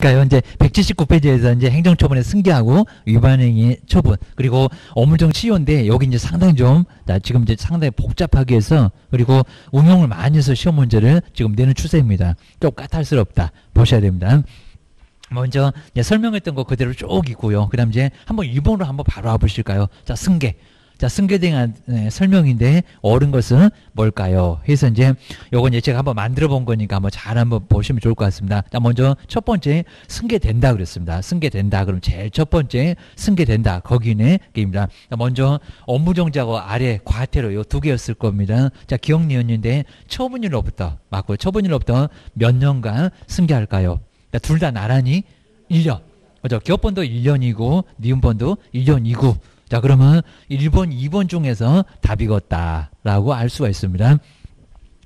그러니까 이제 179페이지에서 이제 행정처분에 승계하고 위반행위 처분, 그리고 업무정 시효인데 여기 이제 상당히 좀 지금 이제 상당히 복잡하게 해서, 그리고 응용을 많이 해서 시험 문제를 지금 내는 추세입니다. 좀 까탈스럽다 보셔야 됩니다. 먼저 이제 설명했던 거 그대로 쭉 있고요. 그다음 이제 한번 2번으로 한번 바로 와 보실까요? 자, 승계. 자, 승계에 대한 설명인데 어른 것은 뭘까요? 해서 이제 요건 이제 제가 한번 만들어 본 거니까 한번 잘 한번 보시면 좋을 것 같습니다. 자, 먼저 첫 번째 승계된다 그랬습니다. 승계된다. 그럼 제일 첫 번째 승계된다. 거기는 게임입니다. 먼저 업무정지하고 아래 과태료 요 두 개였을 겁니다. 자, 기억리언인데 처분일로부터 맞고 처분일로부터 몇 년간 승계할까요? 둘 다 나란히 1년. 그죠? 기업번도 1년이고 니은번도 1년이고. 자, 그러면 1번, 2번 중에서 답이 걷다라고 알 수가 있습니다.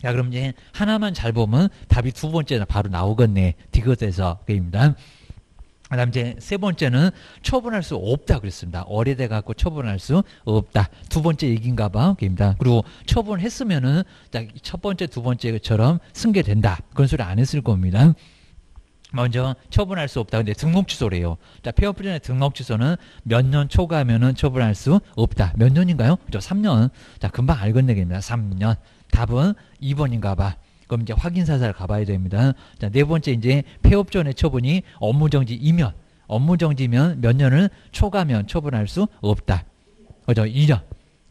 자, 그럼 이제 하나만 잘 보면 답이 두 번째는 바로 나오겠네. 디귿에서 게임입니다. 그 다음 이제 세 번째는 처분할 수 없다 그랬습니다. 어뢰돼 갖고 처분할 수 없다. 두 번째 얘기인가 봐. 게임입니다. 그리고 처분했으면은 첫 번째, 두 번째처럼 승계된다. 그런 소리 안 했을 겁니다. 먼저 처분할 수 없다. 근데 등록 취소래요. 자, 폐업 전에 등록 취소는 몇 년 초과하면은 처분할 수 없다. 몇 년인가요? 그죠? 3년. 자, 금방 알겠네, 됩니다. 3년. 답은 2번인가 봐. 그럼 이제 확인 사살 가봐야 됩니다. 자, 네 번째 이제 폐업 전에 처분이 업무정지이면, 업무정지면 몇 년을 초과하면 처분할 수 없다. 그죠? 2년.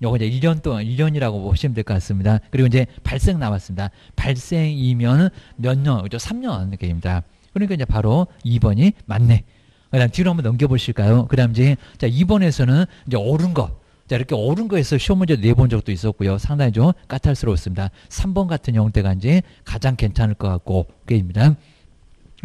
요거 이제 1년 동안, 1년이라고 보시면 될 것 같습니다. 그리고 이제 발생 남았습니다. 발생이면 몇 년, 그죠? 3년 느낌입니다. 그러니까 이제 바로 2번이 맞네. 그 다음 뒤로 한번 넘겨보실까요? 그 다음 이제, 자, 2번에서는 이제 옳은 것. 자, 이렇게 옳은 거에서 시험 문제 내본 적도 있었고요. 상당히 좀 까탈스러웠습니다. 3번 같은 형태가 이제 가장 괜찮을 것 같고, 게임입니다.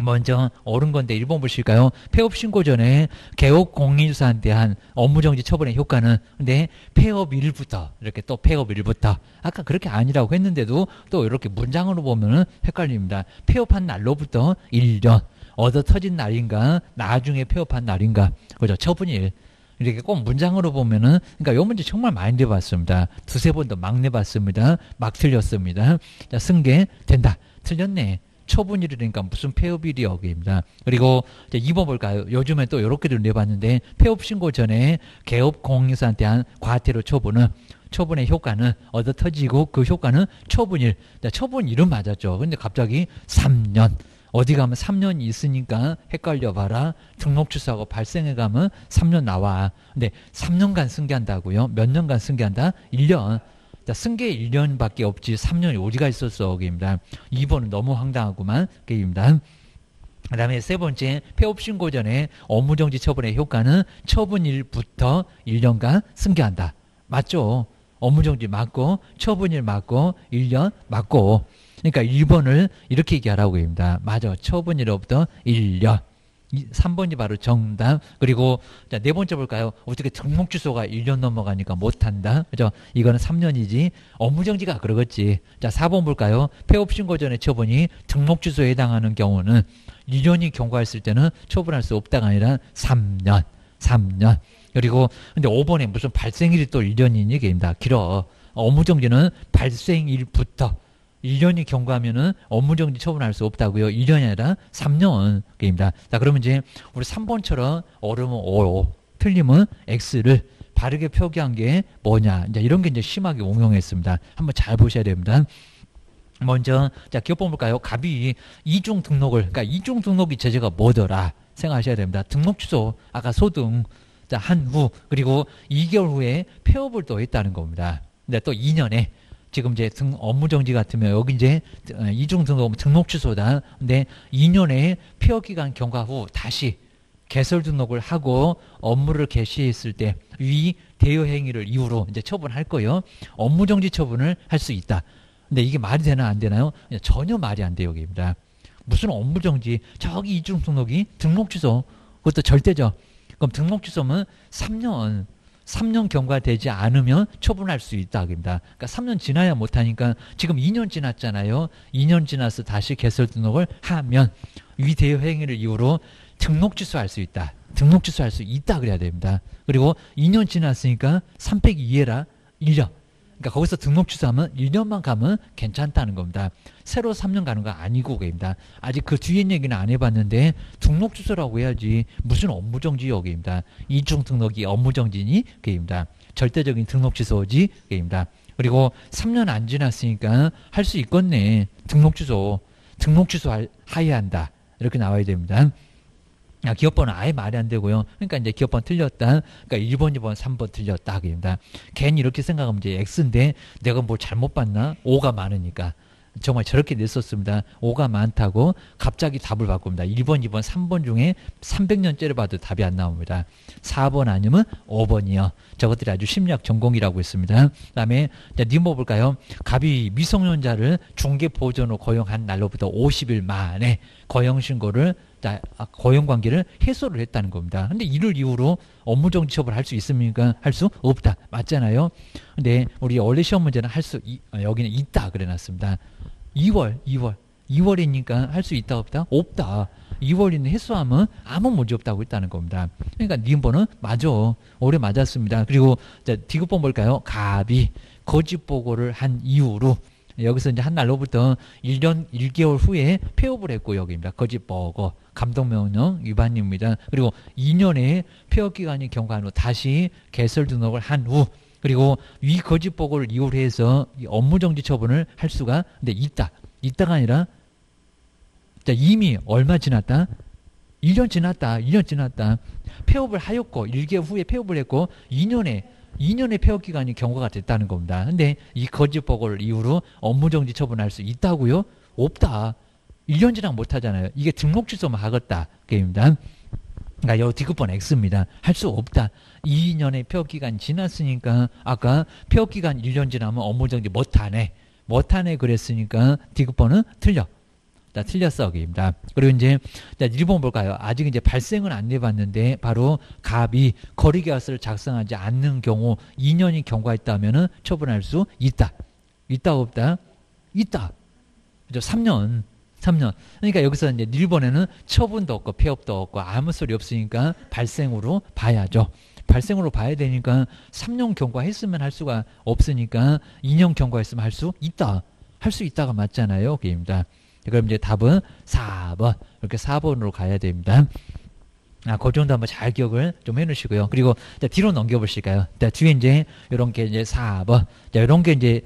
먼저 옳은 건데 1번 보실까요? 폐업 신고 전에 개업 공인유사한 대한 업무정지 처분의 효과는, 근데 폐업일부터 이렇게 또 폐업일부터 아까 그렇게 아니라고 했는데도 또 이렇게 문장으로 보면은 헷갈립니다. 폐업한 날로부터 1년, 얻어 터진 날인가, 나중에 폐업한 날인가, 그죠? 처분일. 이렇게 꼭 문장으로 보면은, 그러니까 요 문제 정말 많이 내봤습니다. 두세 번도 막 내봤습니다. 막 틀렸습니다. 자, 승계 된다. 틀렸네. 처분일이니까 무슨 폐업일이 여기입니다. 그리고 이제 2번 볼까요? 요즘에 또 이렇게도 내봤는데, 폐업 신고 전에 개업 공인유사한 대한 과태료 처분은, 처분의 효과는 얻어 터지고 그 효과는 처분일. 자, 처분일은 맞았죠. 근데 갑자기 3년. 어디 가면 3년이 있으니까 헷갈려 봐라. 등록 취소하고 발생해 가면 3년 나와. 근데 3년간 승계한다고요? 몇 년간 승계한다? 1년. 자, 승계 1년밖에 없지 3년이 어디가 있었어? 게임입니다. 2번은 너무 황당하구만. 게임입니다. 그 다음에 세 번째, 폐업 신고 전에 업무정지 처분의 효과는 처분일부터 1년간 승계한다. 맞죠? 업무정지 맞고, 처분일 맞고, 1년 맞고. 그러니까 1번을 이렇게 얘기하라고 합니다. 맞아. 처분일로부터 1년. 3번이 바로 정답. 그리고 자, 네 번째 볼까요? 어떻게 등록 취소가 1년 넘어가니까 못한다. 그죠? 이거는 3년이지. 업무정지가 그러겠지. 자, 4번 볼까요? 폐업 신고 전에 처분이 등록 취소에 해당하는 경우는 1년이 경과했을 때는 처분할 수 없다가 아니라 3년. 3년. 그리고 근데 5번에 무슨 발생일이 또 1년이니 얘기입니다. 길어. 업무정지는 발생일부터 1년이 경과하면은 업무정지 처분할 수 없다고요. 1년이 아니라 3년 게임입니다. 자, 그러면 이제 우리 3번처럼 옳으면 O, 틀리면 X를 바르게 표기한 게 뭐냐. 이제 이런 게 이제 심하게 응용했습니다. 한번 잘 보셔야 됩니다. 먼저, 자, 기업법 볼까요? 갑이 이중 등록을, 그러니까 이중 등록이 제재가 뭐더라 생각하셔야 됩니다. 등록 취소, 아까 소등, 자, 한 후, 그리고 2개월 후에 폐업을 또 했다는 겁니다. 근데 또 2년에 지금 이제 업무정지 같으면 여기 이제 이중 등록 등록 취소다. 근데 2년의 폐업 기간 경과 후 다시 개설 등록을 하고 업무를 개시했을 때 위 대여 행위를 이유로 이제 처분할 거예요. 업무정지 처분을 할 수 있다. 근데 이게 말이 되나 안 되나요? 전혀 말이 안 돼요, 여기입니다. 무슨 업무정지? 저기 이중 등록이 등록 취소. 그것도 절대죠. 그럼 등록 취소면 3년. 3년 경과되지 않으면 처분할 수 있다. 그러니까 3년 지나야 못하니까 지금 2년 지났잖아요. 2년 지나서 다시 개설 등록을 하면 위 대여 행위를 이유로 등록 취소할 수 있다. 등록 취소할 수 있다 그래야 됩니다. 그리고 2년 지났으니까 302회라 1년. 그러니까 거기서 등록 취소하면 1년만 가면 괜찮다는 겁니다. 새로 3년 가는 거 아니고 그입니다. 아직 그 뒤에 얘기는 안 해봤는데 등록 취소라고 해야지 무슨 업무정지 여기입니다. 이중 등록이 업무정지니 그입니다. 절대적인 등록 취소지 그입니다. 그리고 3년 안 지났으니까 할 수 있겠네. 등록 취소 하야 한다. 이렇게 나와야 됩니다. 기업번호 아예 말이 안 되고요. 그러니까 이제 기업번호 틀렸다. 그러니까 1번, 2번, 3번 틀렸다. 그입니다. 괜히 이렇게 생각하면 이제 X인데 내가 뭘 잘못 봤나? 5가 많으니까. 정말 저렇게 냈었습니다. 5가 많다고 갑자기 답을 바꿉니다. 1번, 2번, 3번 중에 300년째를 봐도 답이 안 나옵니다. 4번 아니면 5번이요. 저것들이 아주 심리학 전공이라고 했습니다. 그 다음에 니모 볼까요? 갑이 미성년자를 중개보호자로 고용한 날로부터 50일 만에 고용신고를 고용관계를 해소를 했다는 겁니다. 근데 이를 이유로 업무정지 처벌을 할 수 있습니까? 할 수 없다. 맞잖아요. 근데 우리 원래 시험 문제는 할 수, 여기는 있다. 그래놨습니다. 2월이니까 할 수 있다, 없다? 없다. 2월이는 해소하면 아무 문제 없다고 했다는 겁니다. 그러니까 니은번은 맞아. 올해 맞았습니다. 그리고 디귿번 볼까요? 갑이 거짓 보고를 한 이후로 여기서 이제 한 날로부터 1년 1개월 후에 폐업을 했고 여기입니다. 거짓 보고 감독명령 위반입니다. 그리고 2년의 폐업 기간이 경과한 후 다시 개설 등록을 한 후 그리고 위 거짓 보고를 이유로 해서 업무정지 처분을 할 수가 근데 있다가 아니라 이미 얼마 지났다? 1년 지났다. 폐업을 하였고 1개월 후에 폐업을 했고 2년의 폐업 기간이 경과가 됐다는 겁니다. 근데 이 거짓 보고를 이유로 업무정지 처분할 수 있다고요? 없다. 1년 지나 못하잖아요. 이게 등록 취소만 하겠다. 게임입니다. 그러니까 요 디귿번 X입니다. 할 수 없다. 2년의 폐업 기간 지났으니까 아까 폐업 기간 1년 지나면 업무정지 못하네 그랬으니까 디귿번은 틀려. 틀렸어. 게임입니다. 그리고 이제 1번 볼까요? 아직 이제 발생은 안 해봤는데 바로 갑이 거리계약서를 작성하지 않는 경우 2년이 경과했다면은 처분할 수 있다. 있다 없다? 있다. 그죠? 3년. 그러니까 여기서 이제 1번에는 처분도 없고 폐업도 없고 아무 소리 없으니까 발생으로 봐야죠. 발생으로 봐야 되니까 3년 경과했으면 할 수가 없으니까 2년 경과했으면 할 수 있다. 할 수 있다가 맞잖아요. 게임입니다. 그럼 이제 답은 4번. 이렇게 4번으로 가야 됩니다. 그 정도 한번 잘 기억을 좀 해놓으시고요. 그리고 뒤로 넘겨보실까요? 뒤에 이제 이런 게 이제 4번. 이런 게 이제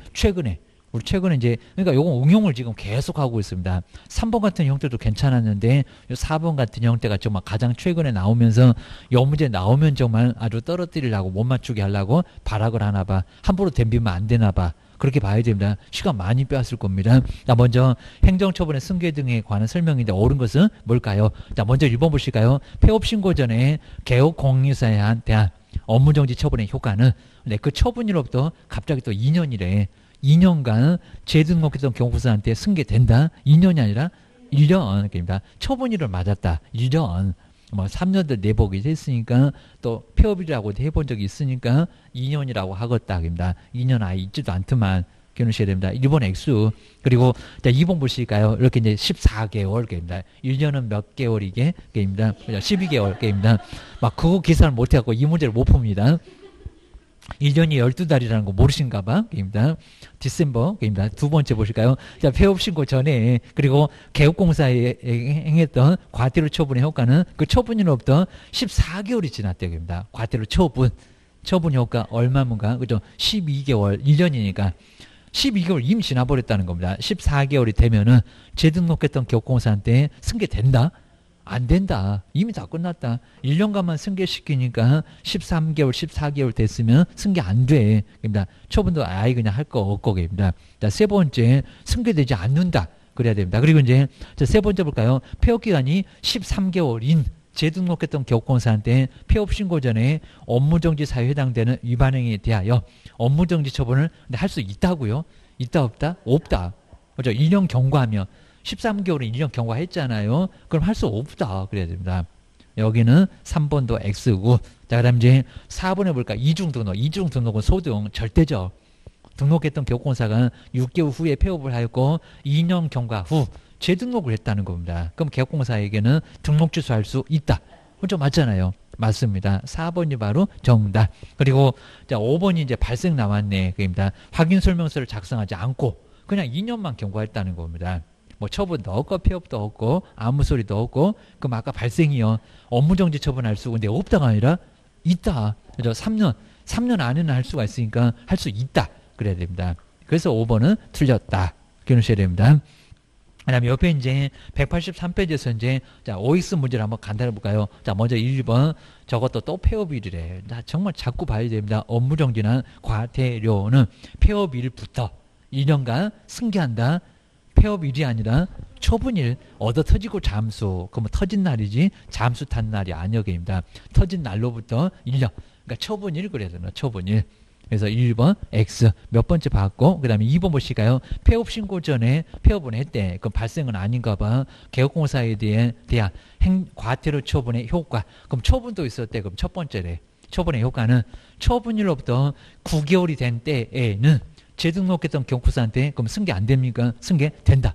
우리 최근에 이제, 그러니까 요건 응용을 지금 계속 하고 있습니다. 3번 같은 형태도 괜찮았는데, 4번 같은 형태가 정말 가장 최근에 나오면서, 요 문제 나오면 정말 아주 떨어뜨리려고, 못 맞추게 하려고 발악을 하나 봐. 함부로 덤비면 안 되나 봐. 그렇게 봐야 됩니다. 시간 많이 빼앗을 겁니다. 자, 먼저 행정처분의 승계 등에 관한 설명인데 옳은 것은 뭘까요? 자, 먼저 1번 보실까요? 폐업 신고 전에 개업 공유사에 대한 업무정지 처분의 효과는 네, 그 처분일로부터 갑자기 또 2년이래. 2년간 재등록했던 경부사한테 승계된다. 2년이 아니라 1년. 그러니까 처분일을 맞았다. 1년. 뭐 3년도 내복이 됐으니까 또 폐업이라고 해본 적이 있으니까 2년이라고 하겠다. 그럽니다. 2년 아예 있지도 않더만 겨누셔야 됩니다. 1번 액수. 그리고 2번 보실까요? 이렇게 이제 14개월 게임입니다. 1년은 몇 개월이게? 게임입니다. 12개월 게임입니다. 막 그거 계산을 못해갖고 이 문제를 못 풉니다. 1년이 12달이라는 거 모르신가 봐. 게임입니다. 디셈버. 게임입니다. 두 번째 보실까요? 자, 폐업 신고 전에, 그리고 개업공사에 행했던 과태료 처분의 효과는 그 처분일로부터 14개월이 지났대요. 게임입니다. 과태료 처분 효과 얼마인가? 그죠? 12개월, 1년이니까. 12개월 이미 지나버렸다는 겁니다. 14개월이 되면은 재등록했던 개업공사한테 승계된다? 안 된다. 이미 다 끝났다. 1년간만 승계시키니까 13개월, 14개월 됐으면 승계 안 돼. 그러니까 처분도 아예 그냥 할 거 없고. 그러니까 세 번째, 승계되지 않는다. 그래야 됩니다. 그리고 이제 세 번째 볼까요? 폐업기간이 13개월인 재등록했던 기업공사한테 폐업신고 전에 업무정지 사유에 해당되는 위반행위에 대하여 업무정지 처분을 할 수 있다고요? 있다, 없다? 없다. 그렇죠? 1년 경과하면. 13개월은 1년 경과했잖아요. 그럼 할 수 없다. 그래야 됩니다. 여기는 3번도 X고. 자, 그 다음 이제 4번 해볼까? 이중 등록은 소등, 절대죠. 등록했던 개업공사가 6개월 후에 폐업을 하였고, 2년 경과 후 재등록을 했다는 겁니다. 그럼 개업공사에게는 등록 취소할 수 있다. 그건 좀 맞잖아요. 맞습니다. 4번이 바로 정답. 그리고 자, 5번이 이제 발생 남았네. 그입니다. 확인 설명서를 작성하지 않고 그냥 2년만 경과했다는 겁니다. 뭐 처분도 없고 폐업도 없고 아무 소리도 없고 그럼 아까 발생이요. 업무정지 처분할 수 근데 없다가 아니라 있다. 그래서 3년 안에는 할 수가 있으니까 할 수 있다. 그래야 됩니다. 그래서 5번은 틀렸다. 기억하셔야 됩니다. 그 다음에 옆에 이제 183페이지에서 이제 자, OX 문제를 한번 간단히 볼까요? 자, 먼저 1번. 저것도 또 폐업일이래. 정말 자꾸 봐야 됩니다. 업무정지나 과태료는 폐업일부터 2년간 승계한다. 폐업일이 아니라 처분일, 얻어 터지고 잠수. 그러면 터진 날이지 잠수 탄 날이 아니여입니다. 터진 날로부터 1년. 그러니까 처분일 그래야 되나? 처분일. 그래서 1번 X 몇 번째 봤고 그 다음에 2번 보실까요? 폐업 신고 전에 폐업은 했대. 그럼 발생은 아닌가 봐. 개업공사에 대한 과태료 처분의 효과. 그럼 처분도 있었대. 그럼 첫 번째래. 처분의 효과는 처분일로부터 9개월이 된 때에는 재등록했던 경구사한테 그럼 승계 안 됩니까? 승계 된다.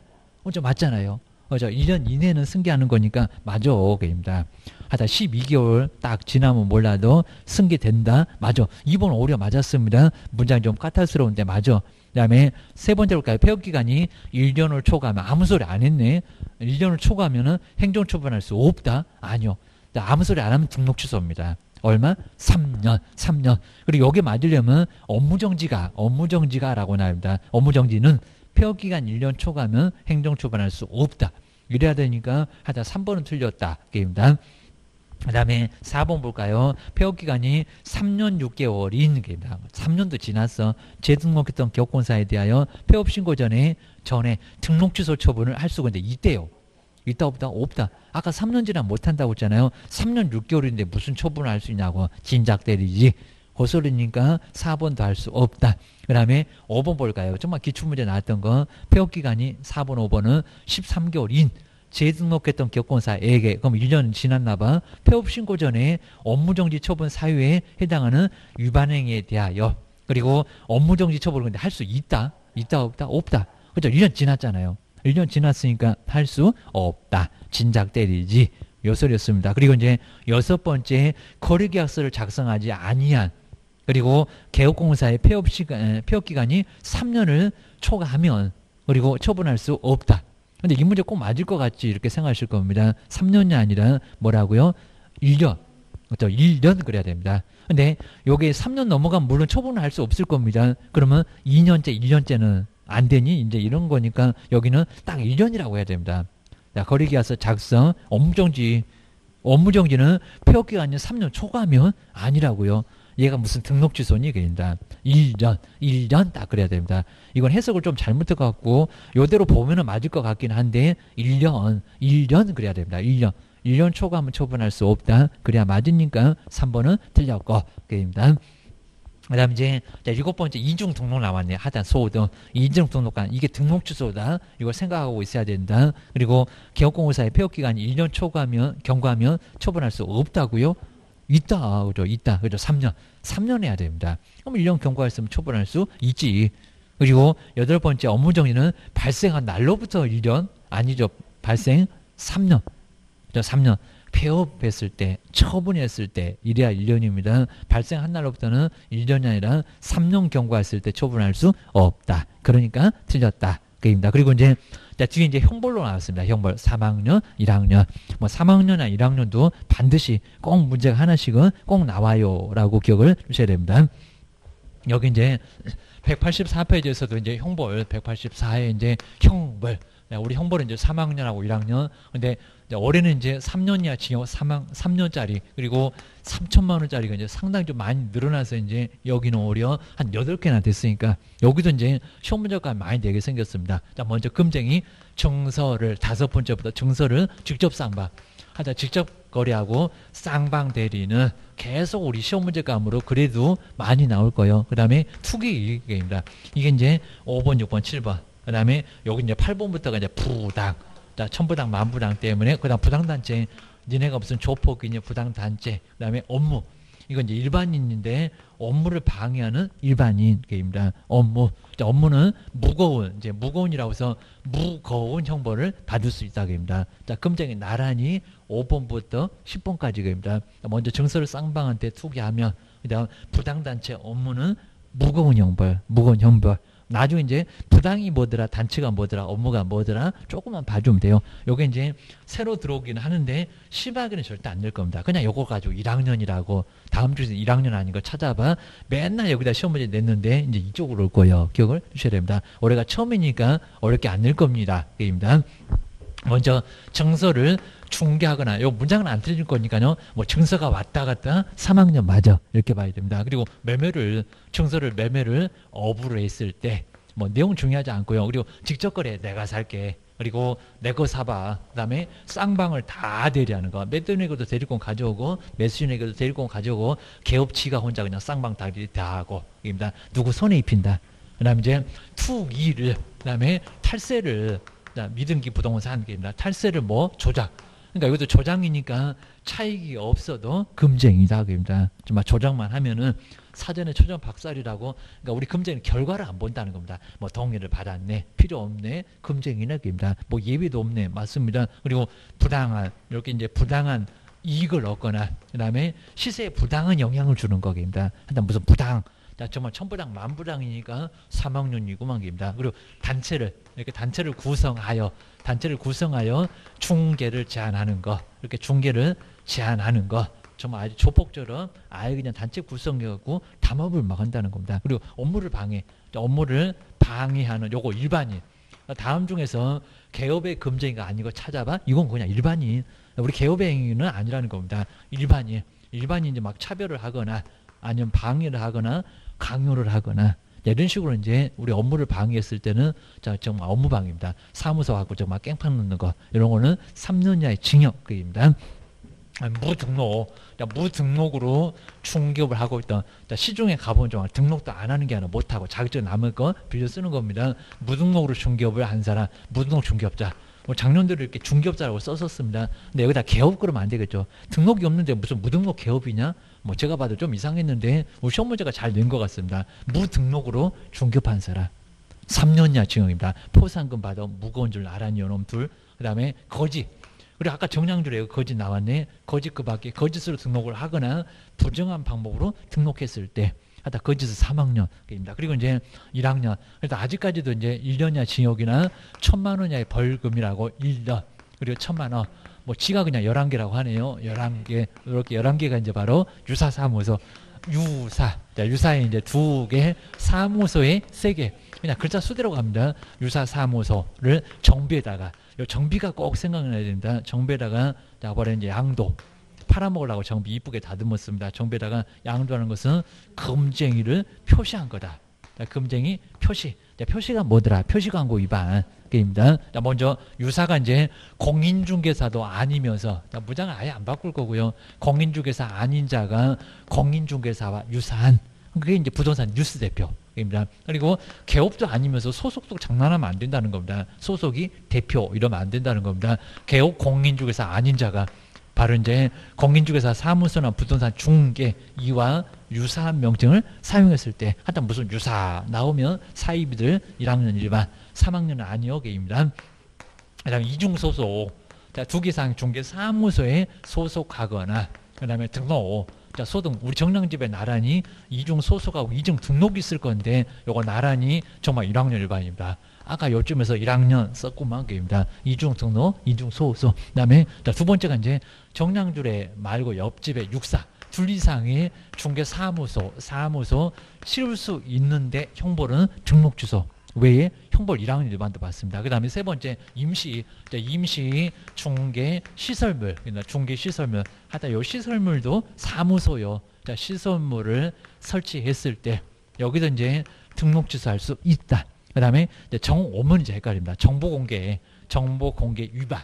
저 맞잖아요. 저 1년 이내는 승계하는 거니까 맞아. 그입니다. 하다 12개월 딱 지나면 몰라도 승계된다. 맞아. 2번 오히려 맞았습니다. 문장이 좀 까탈스러운데 맞아. 그 다음에 세 번째로 볼까요? 폐업기간이 1년을 초과하면 아무 소리 안 했네. 1년을 초과하면 행정처분할 수 없다. 아니요. 아무 소리 안 하면 등록 취소입니다. 얼마? 3년. 그리고 여기에 맞으려면 업무정지가 라고 나옵니다. 업무정지는 폐업기간 1년 초과하면 행정처분할 수 없다. 이래야 되니까 하다 3번은 틀렸다. 게임단. 그 다음에 4번 볼까요? 폐업기간이 3년 6개월인 게임단. 3년도 지났어. 재등록했던 기업권사에 대하여 폐업신고 전에 등록취소 처분을 할 수가 있는데 이때요. 있다 없다 없다. 아까 3년 지나 못한다고 했잖아요. 3년 6개월인데 무슨 처분을 할 수 있냐고. 진작 때리지. 고소리니까 4번도 할 수 없다. 그 다음에 5번 볼까요? 정말 기출문제 나왔던 거. 폐업기간이 4번, 5번은 13개월인 재등록했던 기업권사에게 그럼 1년 지났나 봐. 폐업신고 전에 업무정지 처분 사유에 해당하는 위반행위에 대하여 그리고 업무정지 처분을 근데 할 수 있다. 있다 없다 없다. 그렇죠? 1년 지났잖아요. 1년 지났으니까 할 수 없다. 진작 때리지. 요소였습니다. 그리고 이제 6번째 거래계약서를 작성하지 아니한 그리고 개업공사의 폐업기간이 3년을 초과하면 그리고 처분할 수 없다. 근데 이 문제 꼭 맞을 것 같지 이렇게 생각하실 겁니다. 3년이 아니라 뭐라고요? 1년. 그렇죠? 1년 그래야 됩니다. 근데 요게 3년 넘어가면 물론 처분을 할 수 없을 겁니다. 그러면 2년째, 1년째는 안 되니 이제 이런 거니까 여기는 딱 1년이라고 해야 됩니다. 자, 거래계약서 작성, 업무정지는 폐업기간이 3년 초과하면 아니라고요. 얘가 무슨 등록취소니? 그러니까 1년 딱 그래야 됩니다. 이건 해석을 좀 잘못해갖고 이대로 보면은 맞을 것 같긴 한데 1년 그래야 됩니다. 1년 초과하면 처분할 수 없다. 그래야 맞으니까 3번은 틀렸고 그입니다. 그 다음 이제 자, 7번째 이중 등록 나왔네. 하단 소등 이중 등록한 이게 등록 취소다. 이걸 생각하고 있어야 된다. 그리고 개업공사의 폐업기간이 1년 초과하면 경과하면 처분할 수 없다고요. 있다. 그죠? 있다. 그죠? 3년 해야 됩니다. 그럼 1년 경과했으면 처분할 수 있지. 그리고 8번째 업무정지는 발생한 날로부터 1년 아니죠. 발생 3년. 그죠? 3년. 폐업했을 때, 처분했을 때 이래야 1년입니다. 발생한 날로부터는 1년이 아니라 3년 경과했을 때 처분할 수 없다. 그러니까 틀렸다. 그입니다. 그리고 이제 자, 뒤에 이제 형벌로 나왔습니다. 형벌 3학년, 1학년. 뭐 3학년이나 1학년도 반드시 꼭 문제가 하나씩은 꼭 나와요라고 기억을 주셔야 됩니다. 여기 이제 184페이지에서도 이제 형벌 184에 이제 형벌. 우리 형벌은 이제 3학년하고 1학년. 근데 올해는 이제 3년 이하 징역 3년짜리 그리고 3천만 원짜리가 이제 상당히 좀 많이 늘어나서 이제 여기는 오히려 한 8개나 됐으니까 여기도 이제 시험 문제가 많이 되게 생겼습니다. 자, 먼저 금쟁이 증서를 5번째부터 증서를 직접 쌍방 하자 직접 거래하고 쌍방 대리는 계속 우리 시험 문제감으로 그래도 많이 나올 거예요. 그 다음에 투기 이익입니다. 이게 이제 5번, 6번, 7번. 그 다음에 여기 이제 8번부터가 이제 부당. 천부당, 만부당 때문에, 그 다음 부당단체, 니네가 무슨 조폭이니 부당단체, 그 다음에 업무, 이건 이제 일반인인데 업무를 방해하는 일반인입니다. 업무. 업무는 무거운, 이제 무거운이라고 해서 무거운 형벌을 받을 수 있다입니다. 자, 금정이 나란히 5번부터 10번까지입니다. 먼저 증서를 쌍방한테 투기하면, 그다음 부당단체 업무는 무거운 형벌, 무거운 형벌. 나중에 이제 부당이 뭐더라, 단체가 뭐더라, 업무가 뭐더라 조금만 봐주면 돼요. 요게 이제 새로 들어오기는 하는데 심하게는 절대 안 될 겁니다. 그냥 요거 가지고 1학년이라고 다음 주에서 1학년 아닌 걸 찾아봐. 맨날 여기다 시험 문제 냈는데 이제 이쪽으로 올 거예요. 기억을 주셔야 됩니다. 올해가 처음이니까 어렵게 안 낼 겁니다. 게임입니다. 먼저 증서를 중개하거나, 요 문장은 안 틀릴 거니까요. 뭐 증서가 왔다 갔다 3학년 맞아 이렇게 봐야 됩니다. 그리고 매매를, 증서를 매매를 업으로 했을 때 뭐 내용 중요하지 않고요. 그리고 직접 거래, 내가 살게. 그리고 내 거 사봐. 그다음에 쌍방을 다 대리하는 거. 매도인에게도 대리권 가져오고 매수인에게도 대리권 가져오고 개업치가 혼자 그냥 쌍방 다리 다 하고 입니다. 누구 손에 입힌다. 그다음에 이제 투기를, 그다음에 탈세를, 미등기 부동산 사는 게입니다. 탈세를 뭐 조작. 그러니까 여기도 조장이니까 차익이 없어도 금쟁이다 그입니다. 정말 조장만 하면은 사전에 초전 박살이라고. 그러니까 우리 금쟁이는 결과를 안 본다는 겁니다. 뭐 동의를 받았네, 필요 없네, 금쟁이네 그입니다. 뭐 예비도 없네, 맞습니다. 그리고 부당한, 이렇게 이제 부당한 이익을 얻거나, 그다음에 시세에 부당한 영향을 주는 거입니다. 한단 무슨 부당. 자, 정말 천부당 만부당이니까 3학년이구만 입니다. 그리고 단체를, 이렇게 단체를 구성하여 중개를 제한하는 거, 이렇게 중개를 제한하는 거, 정말 아주 조폭처럼 아예 그냥 단체 구성해갖고 담합을 막 한다는 겁니다. 그리고 업무를 방해하는 요거 일반인. 다음 중에서 개업의 금쟁이가 아닌 거 찾아봐. 이건 그냥 일반인. 우리 개업의 행위는 아니라는 겁니다. 일반인. 일반인이 막 차별을 하거나 아니면 방해를 하거나 강요를 하거나, 이런 식으로 이제 우리 업무를 방해했을 때는 정말 업무방해입니다. 사무소하고 정말 깽판 놓는 거, 이런 거는 3년 이하의 징역입니다. 무등록, 무등록으로 중개업을 하고 있던, 시중에 가보면 정말 등록도 안 하는 게 아니라 못하고 자격증 남을 거 빌려 쓰는 겁니다. 무등록으로 중개업을 한 사람, 무등록 중개업자. 작년대로 이렇게 중개업자라고 썼었습니다. 근데 여기다 개업 그러면 안 되겠죠. 등록이 없는데 무슨 무등록 개업이냐? 뭐 제가 봐도 좀 이상했는데 우리 시험 문제가 잘 낸 것 같습니다. 무등록으로 중개업한 사람 3년 이하 징역입니다. 포상금 받아 무거운 줄 알았니 요놈 둘. 그다음에 거짓. 그리고 아까 정량줄에 거짓 나왔네. 거짓 그 밖에 거짓으로 등록을 하거나 부정한 방법으로 등록했을 때 하다 거짓은 3학년입니다. 그리고 이제 1학년. 그래서 아직까지도 이제 1년 이하 징역이나 1,000만 원 이하의 벌금이라고 1년. 그리고 1,000만 원. 뭐 지가 그냥 11개라고 하네요. 11개. 이렇게 11개가 이제 바로 유사 사무소. 유사. 자, 유사에 이제 2개, 사무소에 3개. 그냥 글자 수대로 갑니다. 유사 사무소를 정비에다가. 요 정비가 꼭 생각나야 됩니다. 정비에다가 나버려 이제 양도. 팔아먹으려고 정비 이쁘게 다듬었습니다. 정비에다가 양도하는 것은 금쟁이를 표시한 거다. 자, 금쟁이 표시. 자, 표시가 뭐더라? 표시광고 위반. 게임입니다. 자, 먼저 유사가 이제 공인중개사도 아니면서, 자, 무장은 아예 안 바꿀 거고요. 공인중개사 아닌 자가 공인중개사와 유사한, 그게 이제 부동산 뉴스 대표입니다. 그리고 개업도 아니면서 소속도 장난하면 안 된다는 겁니다. 소속이 대표 이러면 안 된다는 겁니다. 개업 공인중개사 아닌 자가 바로 이제 공인중개사 사무소나 부동산 중개 이와 유사한 명칭을 사용했을 때, 하여튼 무슨 유사 나오면 사이비들 1학년 일반, 3학년은 아니요 개입니다. 그다음에 이중소속, 자, 2개 이상 중개 사무소에 소속하거나, 그다음에 등록, 자, 소등, 우리 정량집에 나란히 이중소속하고 이중등록이 있을 건데 요거 나란히 정말 1학년 일반입니다. 아까 요쯤에서 1학년 썼구만 게입니다. 이중등록, 이중소속. 그 다음에 두 번째가 이제 정량주례 말고 옆집의 육사. 둘 이상의 중개사무소, 사무소 실을 수 있는데 형벌은 등록주소 외에 형벌 1학년 일반도 받습니다. 그 다음에 세 번째 임시, 임시 중개시설물, 중개시설물. 하여튼 요 시설물도 사무소요. 자, 시설물을 설치했을 때 여기서 이제 등록주소 할 수 있다. 그 다음에 정오문 이제 헷갈립니다. 정보공개 위반.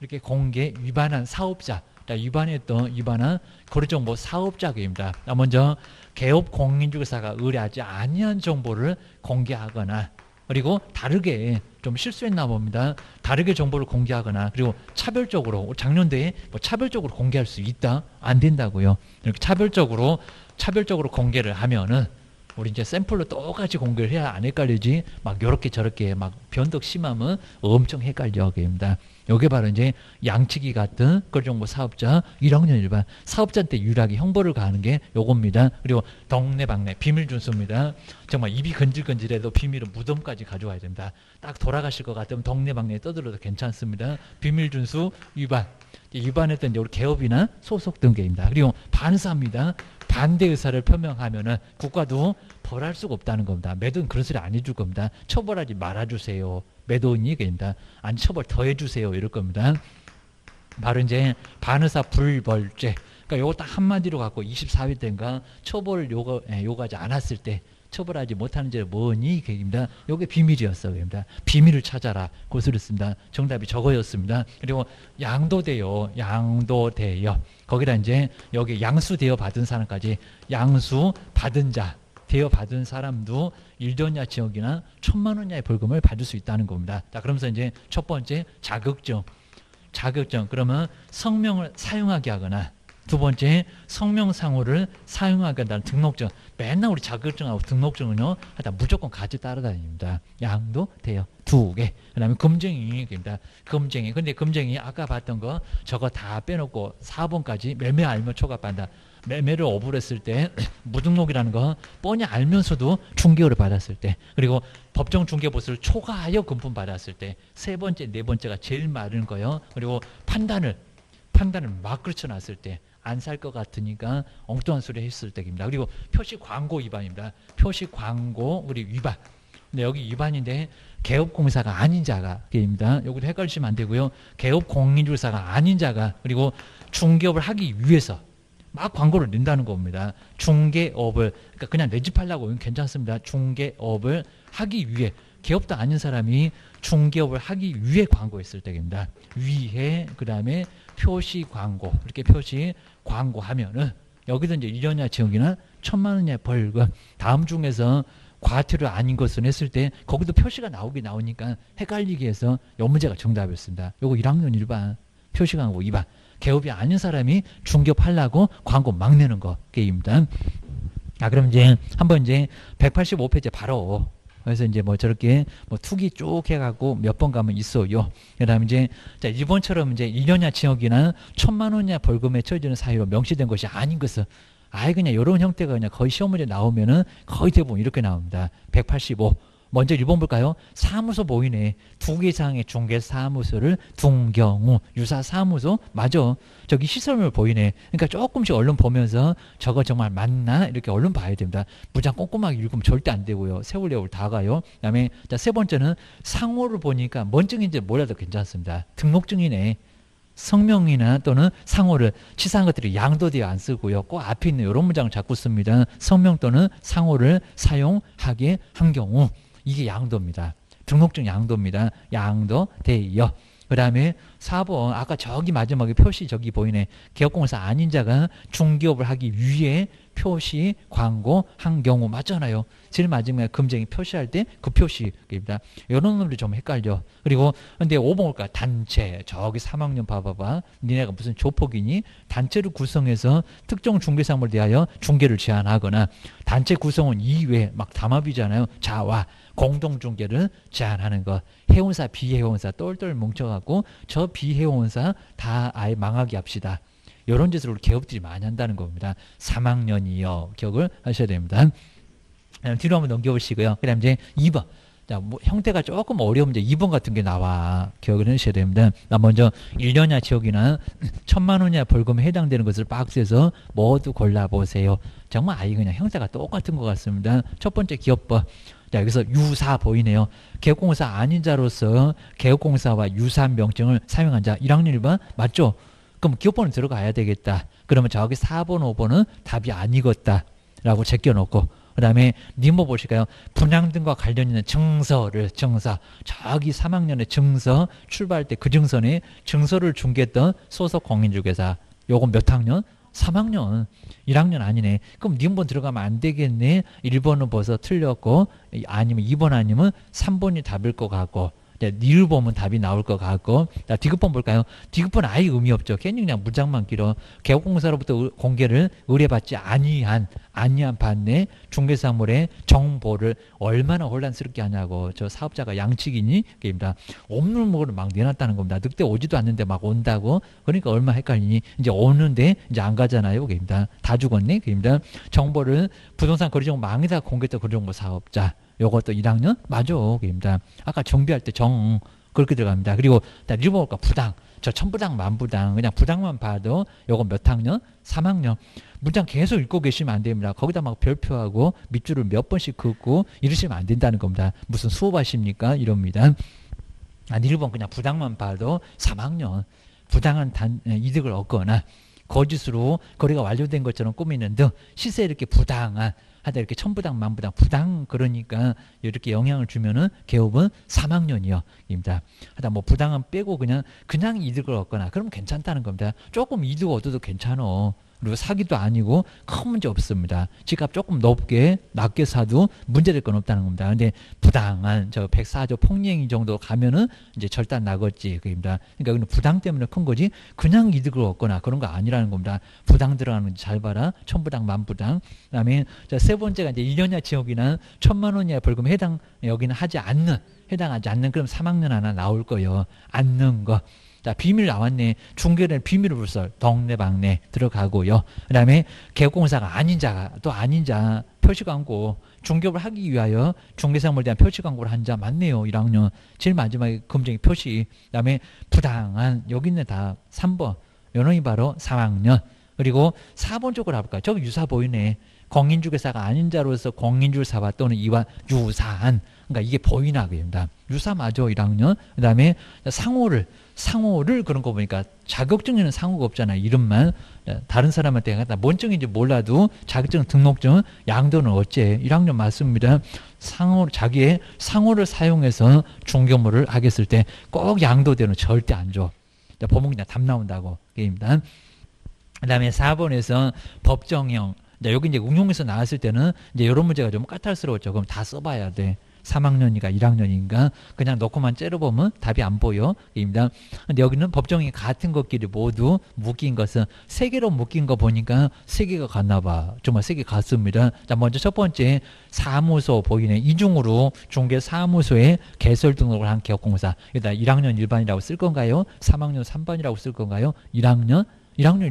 이렇게 공개 위반한 사업자. 위반했던, 위반한 거래정보 사업자입니다. 먼저 개업 공인중개사가 의뢰하지 아니한 정보를 공개하거나, 그리고 다르게 좀 실수했나 봅니다. 다르게 정보를 공개하거나 그리고 차별적으로 작년도에 뭐 차별적으로 공개할 수 있다? 안 된다고요. 이렇게 차별적으로 공개를 하면은 우리 이제 샘플로 똑같이 공개를 해야 안 헷갈리지 막 요렇게 저렇게 막 변덕 심하면 엄청 헷갈려 됩니다. 요게 바로 이제 양치기 같은 거정보 사업자 1학년 일반 사업자한테 유일하게 형벌을 가하는 게 요겁니다. 그리고 덕내방내 비밀 준수입니다. 정말 입이 건질건질해도 비밀은 무덤까지 가져와야 됩니다. 딱 돌아가실 것 같으면 덕내방내에 떠들어도 괜찮습니다. 비밀 준수 위반 위반했던 우리 개업이나 소속 등계입니다. 그리고 반사입니다. 반대 의사를 표명하면은 국가도 벌할 수가 없다는 겁니다. 매도인 그런 소리 안 해줄 겁니다. 처벌하지 말아주세요. 매도인이 얘기입니다. 아니 처벌 더 해주세요. 이럴 겁니다. 바로 이제 반의사 불벌죄. 그러니까 요거 딱 한마디로 갖고 24회 때인가 처벌을 요구하지 않았을 때 처벌하지 못하는 죄는 뭐니? 계획입니다. 요게 비밀이었어요. 계획입니다. 비밀을 찾아라. 고수를 씁니다. 정답이 저거였습니다. 그리고 양도대여. 거기다 이제 여기 양수대여 받은 사람까지 양수 받은 자. 대여 받은 사람도 1조냐 지역이나 1000만 원냐의 벌금을 받을 수 있다는 겁니다. 자, 그러면서 이제 첫 번째 자격증. 그러면 성명을 사용하게 하거나 두 번째 성명상호를 사용하게 한다는 등록증. 맨날 우리 자격증하고 등록증은요 하다 무조건 같이 따라다닙니다. 양도대여 2개. 그 다음에 금쟁이입니다. 금쟁이. 근데 금쟁이 아까 봤던 거 저거 다 빼놓고 4번까지 매매 알면 초과받는다. 매매를 어불했을 때 무등록이라는 건 뻔히 알면서도 중개료를 받았을 때 그리고 법정 중개보수를 초과하여 금품 받았을 때 세 번째, 네 번째가 제일 많은 거예요. 그리고 판단을 막 걸쳐놨을 때 안 살 것 같으니까 엉뚱한 소리 했을 때입니다. 그리고 표시광고 위반입니다. 표시광고 우리 위반. 근데 여기 위반인데 개업공인사가 아닌 자가입니다. 여기도 헷갈리시면 안 되고요. 개업공인중개사가 아닌 자가 그리고 중개업을 하기 위해서 막 광고를 낸다는 겁니다. 중개업을 그러니까 그냥 내 집 팔라고 괜찮습니다. 중개업을 하기 위해 개업도 아닌 사람이 중개업을 하기 위해 광고했을 때입니다. 위해 그다음에 표시 광고 이렇게 표시 광고하면은 여기도 이제 1년이나 징역이나 1000만 원이나 벌금 다음 중에서 과태료 아닌 것은 했을 때 거기도 표시가 나오니까 헷갈리게 해서 요 문제가 정답이었습니다. 요거 1학년 일반 표시 광고 2반. 개업이 아닌 사람이 중개업 하려고 광고 막 내는 거 게임입니다. 아, 그럼 이제 한번 이제 185페이지 바로 그래서 이제 뭐 저렇게 뭐 투기 쭉 해갖고 몇 번 가면 있어요. 그다음 이제 자 이번처럼 이제 1년이나 징역이나 1000만 원이나 벌금에 처해지는 사유로 명시된 것이 아닌 것은 아예 그냥 이런 형태가 그냥 거의 시험 문제 나오면은 거의 대부분 이렇게 나옵니다. 185. 먼저 1번 볼까요? 사무소 모이네. 2개 이상의 중개사무소를 둔 경우 유사사무소 맞아. 저기 시설물 보이네. 그러니까 조금씩 얼른 보면서 저거 정말 맞나? 이렇게 얼른 봐야 됩니다. 무장 꼼꼼하게 읽으면 절대 안 되고요. 세월레월 다 가요. 그 다음에 자, 세 번째는 상호를 보니까 뭔 증인지 몰라도 괜찮습니다. 등록증이네. 성명이나 또는 상호를 치사한 것들이 양도되어 안 쓰고요. 꼭 앞에 있는 이런 문장을 자꾸 씁니다. 성명 또는 상호를 사용하게 한 경우 이게 양도입니다. 등록증 양도입니다. 양도 대여. 그 다음에 4번 아까 저기 마지막에 표시 저기 보이네. 개업공인사 아닌 자가 중개업을 하기 위해 표시 광고 한 경우 맞잖아요. 제일 마지막에 금쟁이 표시할 때 그 표시입니다. 이런 놈들이 좀 헷갈려. 그리고 근데 5번 올까 단체 저기 3학년 봐봐봐. 니네가 무슨 조폭이니? 단체를 구성해서 특정 중개사무소에 대하여 중개를 제한하거나 단체 구성원 이외 막 담합이잖아요. 자와 공동중개를 제한하는 것. 해운사 비해운사 똘똘 뭉쳐갖고 저 비해운사 다 아예 망하게 합시다. 이런 짓을 우리 개업들이 많이 한다는 겁니다. 3학년이요. 기억을 하셔야 됩니다. 뒤로 한번 넘겨보시고요. 그 다음 이제 2번. 자, 뭐 형태가 조금 어려운 문제 2번 같은 게 나와. 기억을 하셔야 됩니다. 먼저 1년이나 지역이나 1000만 원이나 벌금에 해당되는 것을 박스에서 모두 골라보세요. 정말 아예 그냥 형태가 똑같은 것 같습니다. 첫 번째 기업법. 자, 여기서 유사 보이네요. 개업공사 아닌 자로서 개업공사와 유사한 명칭을 사용한 자 1학년 1번 맞죠? 그럼 기업번은 들어가야 되겠다. 그러면 저기 4번, 5번은 답이 아니겠다라고 제껴놓고 그 다음에 니모 보실까요? 분양 등과 관련 있는 증서를 저기 3학년의 증서 출발할 때 그 증서에 증서를 중개했던 소속 공인중개사 요건 몇 학년? 3학년, 1학년 아니네. 그럼 니은번 들어가면 안 되겠네. 1번은 벌써 틀렸고, 아니면 2번 아니면 3번이 답일 것 같고, 니을 보면 답이 나올 것 같고. 자, 디귿번 볼까요? 디귿번 아예 의미 없죠. 괜히 그냥 문장만 길어. 개국공사로부터 공개를 의뢰받지 아니한 반내 중개사물의 정보를 얼마나 혼란스럽게 하냐고. 저 사업자가 양측이니? 그입니다. 없는 목을 막 내놨다는 겁니다. 늑대 오지도 않는데 막 온다고. 그러니까 얼마나 헷갈리니? 이제 오는데 이제 안 가잖아요. 그입니다. 다 죽었네. 그입니다. 정보를 부동산 거래정보 망에다 공개했던 거래정보 사업자. 요것도 1학년? 맞아. 그입니다. 아까 정비할 때 정. 그렇게 들어갑니다. 그리고 일본 볼까? 부당. 저 천부당, 만부당. 그냥 부당만 봐도 요건 몇 학년? 3학년. 문장 계속 읽고 계시면 안 됩니다. 거기다 막 별표하고 밑줄을 몇 번씩 긋고 이러시면 안 된다는 겁니다. 무슨 수업하십니까? 이럽니다. 아, 일본 그냥 부당만 봐도 3학년. 부당한 이득을 얻거나 거짓으로 거래가 완료된 것처럼 꾸미는 등 시세에 이렇게 부당한 하다 이렇게 천부당, 만부당, 부당 그러니까 이렇게 영향을 주면은 개업은 3학년이요. 입니다. 하다 뭐 부당은 빼고 그냥 이득을 얻거나 그러면 괜찮다는 겁니다. 조금 이득 얻어도 괜찮어. 그리고 사기도 아니고 큰 문제 없습니다. 집값 조금 낮게 사도 문제될 건 없다는 겁니다. 근데 부당한 저 104조 폭리행위 정도 가면은 이제 절단 나겠지. 그입니다. 그러니까 부당 때문에 큰 거지 그냥 이득을 얻거나 그런 거 아니라는 겁니다. 부당 들어가는 거 잘 봐라. 천부당, 만부당. 그다음에 자, 세 번째가 이제 1년 이하 징역이나 1,000만 원 이하 벌금 해당 여기는 하지 않는 해당하지 않는 그럼 3학년 하나 나올 거예요. 않는 거. 자, 비밀 나왔네. 중개는 비밀불설, 덕내방내 들어가고요. 그 다음에 개업공사가 아닌 자가 또 아닌 자 표시광고 중개업을 하기 위하여 중개사물에 대한 표시광고를 한 자 맞네요. 1학년 제일 마지막에 검증이 표시. 그 다음에 부당한 여기 있는 다 3번 연원이 바로 3학년. 그리고 4번 쪽으로 가볼까요? 저기 유사 보이네. 공인중개사가 아닌 자로서 공인중개사와 또는 이와 유사한 그러니까 이게 보이나입니다. 유사 맞아 1학년. 그 다음에 상호를 그런 거 보니까 자격증에는 상호가 없잖아요. 이름만 다른 사람한테 뭔 증인지 몰라도 자격증 등록증 양도는 어째 1학년 맞습니다. 상호 자기의 상호를 사용해서 중개업무를 하겠을 때 꼭 양도되는 절대 안 줘. 법은 그냥 답 나온다고 게임단. 그 다음에 4번에서 법정형. 여기 이제 응용에서 나왔을 때는 이제 이런 문제가 좀 까탈스러웠죠. 그럼 다 써봐야 돼. 3학년인가 1학년인가 그냥 넣고만 째려보면 답이 안 보여. 입니다. 근데 여기는 법정이 같은 것끼리 모두 묶인 것은 세 개로 묶인 거 보니까 세 개가 같나 봐. 정말 세 개 같습니다. 자, 먼저 첫 번째 사무소 보이네. 이중으로 중개사무소에 개설 등록을 한 개업공사. 여기다 1학년 일반이라고 쓸 건가요? 3학년 3반이라고 쓸 건가요? 1학년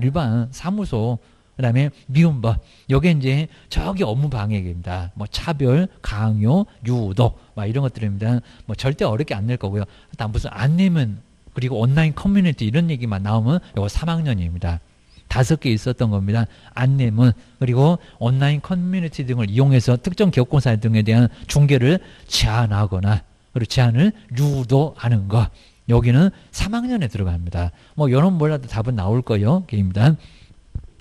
일반 사무소. 그 다음에 미움법. 요게 이제 저기 업무 방해입니다. 뭐 차별, 강요, 유독, 막 이런 것들입니다. 뭐 절대 어렵게 안 낼 거고요. 다 무슨 안 내면, 그리고 온라인 커뮤니티 이런 얘기만 나오면 요거 3학년입니다. 5개 있었던 겁니다. 안 내면, 그리고 온라인 커뮤니티 등을 이용해서 특정 기업공사 등에 대한 중개를 제한하거나, 그리고 제한을 유도하는 것. 여기는 3학년에 들어갑니다. 뭐 요런 몰라도 답은 나올 거예요. 게임입니다.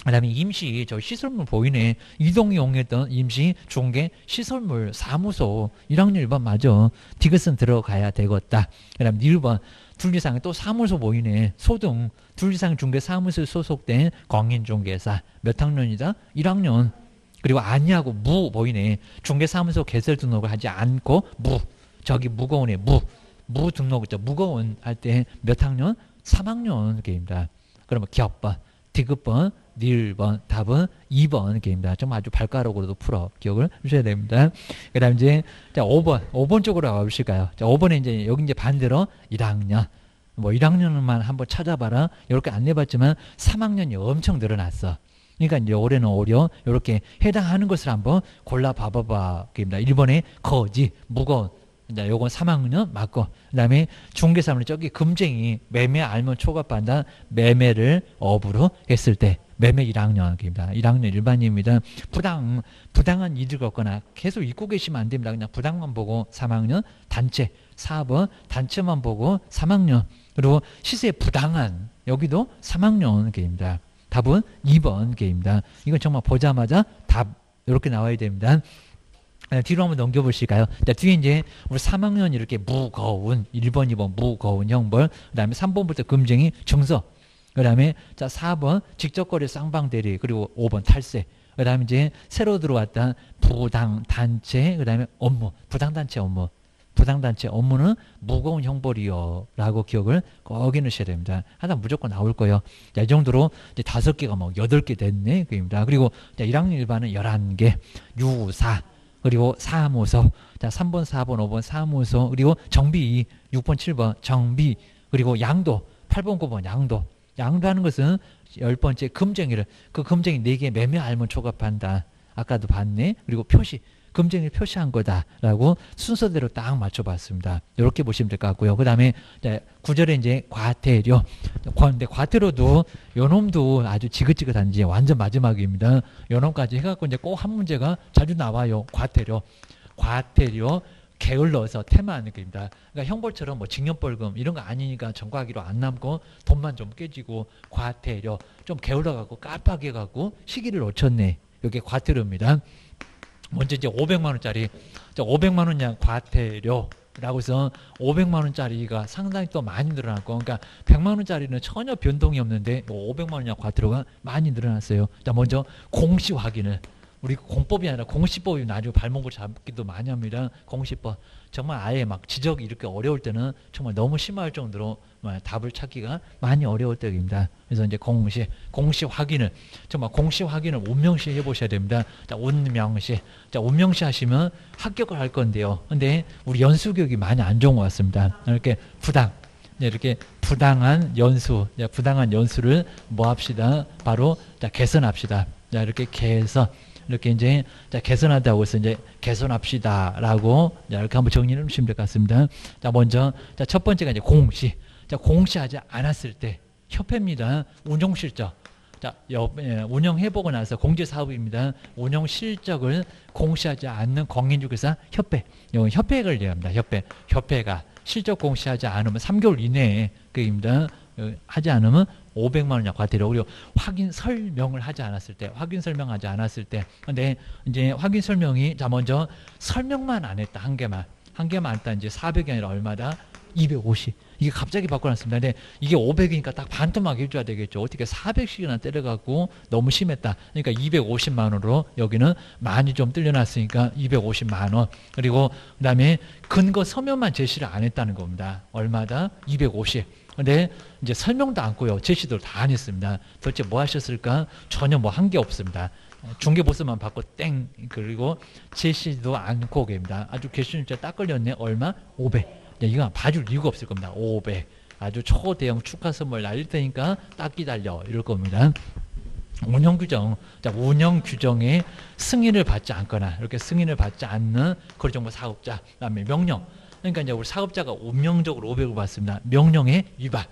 그 다음에 임시, 저 시설물 보이네. 이동이 이용했던 임시, 중개, 시설물, 사무소. 1학년 1번 맞아. 디귿은 들어가야 되겠다. 그 다음에 1번, 둘 이상의 또 사무소 보이네. 소등, 둘 이상 중개 사무소에 소속된 공인중개사. 몇 학년이다? 1학년. 그리고 아니하고 무 보이네. 중개사무소 개설 등록을 하지 않고 무. 저기 무거운에 무. 무 등록 있죠. 무거운 할 때 몇 학년? 3학년 게임입니다. 그러면 기업번, 디귿번, 니을번 답은 2번 게임입니다. 좀 아주 발가락으로도 풀어 기억을 주셔야 됩니다. 그 다음 이제 자 5번 쪽으로 가보실까요? 자 5번에 이제 여기 이제 반대로 1학년 뭐 1학년만 한번 찾아봐라. 이렇게 안 내봤지만 3학년이 엄청 늘어났어. 그러니까 이제 올해는 오려 이렇게 해당하는 것을 한번 골라 봐봐봐 게임입니다. 1번에 거지 무거운 자, 요건 3학년 맞고 그 다음에 중개사물이 저기 금쟁이 매매 알면 초과받는다 매매를 업으로 했을 때 매매 1학년입니다. 1학년 일반입니다. 부당한 이득을 얻거나 계속 잊고 계시면 안 됩니다. 그냥 부당만 보고 3학년 단체 4번 단체만 보고 3학년 그리고 시세 부당한 여기도 3학년입니다. 답은 2번입니다. 이건 정말 보자마자 답 이렇게 나와야 됩니다. 뒤로 한번 넘겨보실까요? 자, 뒤에 이제 우리 3학년 이렇게 무거운 1번, 2번 무거운 형벌 그 다음에 3번부터 금쟁이 증서 그 다음에 자 4번 직접거래 쌍방대리, 그리고 5번 탈세. 그 다음에 이제 새로 들어왔던 부당단체, 그 다음에 업무, 부당단체 업무. 부당단체 업무는 무거운 형벌이요 라고 기억을 꼭 해놓으셔야 됩니다. 하다 무조건 나올 거예요. 자, 이 정도로 이제 5개가 뭐 8개 됐네. 그입니다. 그리고 자, 1학년 일반은 11개, 유사, 그리고 사무소. 자, 3번, 4번, 5번 사무소, 그리고 정비 6번, 7번 정비, 그리고 양도 8번, 9번 양도. 양도하는 것은 10번째 금쟁이를, 그 금쟁이 4개 매매 알면 초과한다. 아까도 봤네. 그리고 표시. 금쟁이를 표시한 거다라고 순서대로 딱 맞춰봤습니다. 이렇게 보시면 될 것 같고요. 그 다음에 9절에 이제 과태료. 근데 과태료도 요놈도 아주 지긋지긋한 지 완전 마지막입니다. 요놈까지 해갖고 이제 꼭 한 문제가 자주 나와요. 과태료. 과태료. 게을러서 테마 느낌입니다. 그러니까 형벌처럼 뭐 징역벌금 이런 거 아니니까 전과하기로 안 남고 돈만 좀 깨지고 과태료. 좀 게을러갖고 깜빡해갖고 시기를 놓쳤네. 이게 과태료입니다. 먼저 이제 500만 원짜리, 500만 원 양 과태료라고 해서 500만 원짜리가 상당히 또 많이 늘어났고, 그러니까 100만 원짜리는 전혀 변동이 없는데 500만 원 양 과태료가 많이 늘어났어요. 자, 먼저 공시 확인을. 우리 공법이 아니라 공시법이 나중에 발목을 잡기도 많이 합니다. 공시법. 정말 아예 막 지적이 이렇게 어려울 때는 정말 너무 심할 정도로 답을 찾기가 많이 어려울 때입니다. 그래서 이제 공시 확인을, 정말 공시 확인을 운명시 해보셔야 됩니다. 자, 운명시. 자, 운명시 하시면 합격을 할 건데요. 근데 우리 연수 교육이 많이 안 좋은 것 같습니다. 이렇게 부당. 이렇게 부당한 연수. 부당한 연수를 뭐 합시다? 바로 자, 개선합시다. 자, 이렇게 개선. 이렇게 이제 자, 개선한다고 해서 이제 개선합시다라고 자, 이렇게 한번 정리를 해주시면 될 것 같습니다. 자, 먼저 자, 첫 번째가 이제 공시. 자, 공시하지 않았을 때 협회입니다. 운영실적. 자, 운영해보고 나서 공제사업입니다. 운영실적을 공시하지 않는 공인중개사 협회. 이건 협회를 얘기합니다. 협회. 협회가 실적 공시하지 않으면 3개월 이내에 그입니다. 하지 않으면 500만 원이야 과태료. 그리고 확인 설명을 하지 않았을 때, 확인 설명하지 않았을 때. 근데 이제 확인 설명이 자 먼저 설명만 안 했다. 한 개만 안 했다. 이제 400이 아니라 얼마다? 250. 이게 갑자기 바꿔놨습니다. 근데 이게 500이니까 딱 반토막 해줘야 되겠죠. 어떻게 400씩이나 때려갖고 너무 심했다. 그러니까 250만 원으로 여기는 많이 좀 뜰려놨으니까 250만 원. 그리고 그 다음에 근거 서면만 제시를 안 했다는 겁니다. 얼마다? 250. 근데 이제 설명도 않고요. 제시도 다 안 했습니다. 도대체 뭐 하셨을까? 전혀 뭐 한 게 없습니다. 중개보수만 받고 땡. 그리고 제시도 않고 계십니다. 아주 개수님자 딱 걸렸네. 얼마? 500. 이거 봐줄 이유가 없을 겁니다. 500. 아주 초대형 축하 선물 날릴 테니까 딱 기다려. 이럴 겁니다. 운영규정. 자, 운영규정에 승인을 받지 않거나, 이렇게 승인을 받지 않는 거래정보 사업자. 그 다음에 명령. 그러니까 이제 우리 사업자가 운명적으로 500을 받습니다. 명령의 위반,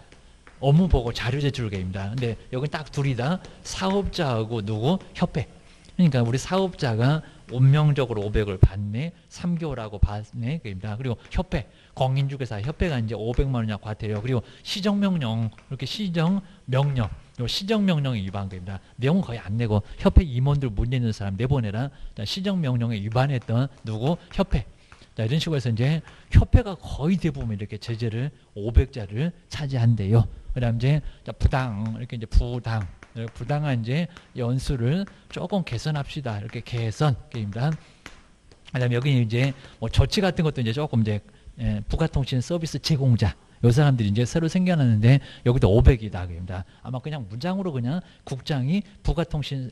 업무보고 자료 제출계입니다. 근데 여기 딱 둘이다. 사업자하고 누구? 협회. 그러니까 우리 사업자가 운명적으로 500을 받네, 3개월하고 받네, 그입니다. 그리고 협회, 공인중개사 협회가 이제 500만 원이나 과태료. 그리고 시정명령, 이렇게 시정명령. 시정명령의 위반입니다. 내용은 거의 안 내고 협회 임원들 문제 있는 사람 내보내라. 시정명령에 위반했던 누구? 협회. 자, 이런 식으로 해서 이제 협회가 거의 대부분 이렇게 제재를 500자를 차지한대요. 그 다음 이제 부당, 이렇게 이제 부당한 이제 연수를 조금 개선합시다. 이렇게 개선, 게임단. 그 다음에 여기 이제 뭐 조치 같은 것도 이제 조금 이제 부가통신 서비스 제공자. 요 사람들이 이제 새로 생겨났는데 여기도 500이다. 그입니다. 아마 그냥 문장으로 그냥 국장이 부가통신,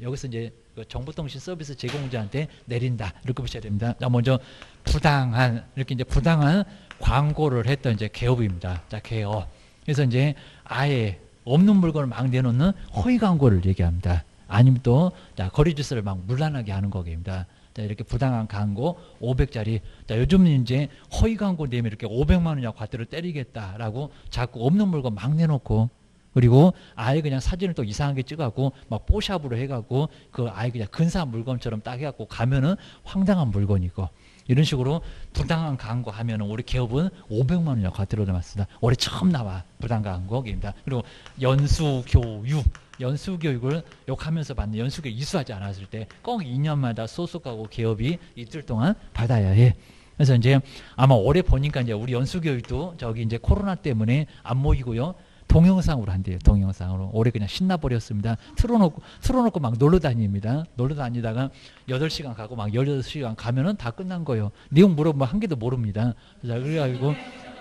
여기서 이제 정보통신 서비스 제공자한테 내린다. 이렇게 보셔야 됩니다. 자, 먼저 부당한, 이렇게 이제 부당한 광고를 했던 이제 개업입니다. 자, 개업. 그래서 이제 아예 없는 물건을 막 내놓는 허위 광고를 얘기합니다. 아니면 또 자, 거리 질서를 막 문란하게 하는 거입니다. 자, 이렇게 부당한 광고 500짜리. 자, 요즘 이제 허위 광고 내면 이렇게 500만 원이나 과태료 때리겠다라고 자꾸 없는 물건 막 내놓고, 그리고 아예 그냥 사진을 또 이상하게 찍어갖고 막 뽀샵으로 해갖고 그 아예 그냥 근사한 물건처럼 딱 해갖고 가면은 황당한 물건이고, 이런 식으로 부당한 광고 하면은 우리 기업은 500만 원이나 과태료를 맞습니다. 올해 처음 나와 부당 광고입니다. 그리고 연수교육. 연수교육을 욕하면서 받는 연수교육 이수하지 않았을 때 꼭 2년마다 소속하고 기업이 이틀 동안 받아야 해. 그래서 이제 아마 올해 보니까 이제 우리 연수교육도 저기 이제 코로나 때문에 안 모이고요. 동영상으로 한대요. 동영상으로. 올해 그냥 신나버렸습니다. 틀어놓고 막 놀러다닙니다. 놀러다니다가 8시간 가고 막 18시간 가면은 다 끝난 거예요. 내용 물어보면 한 개도 모릅니다. 자, 그래가지고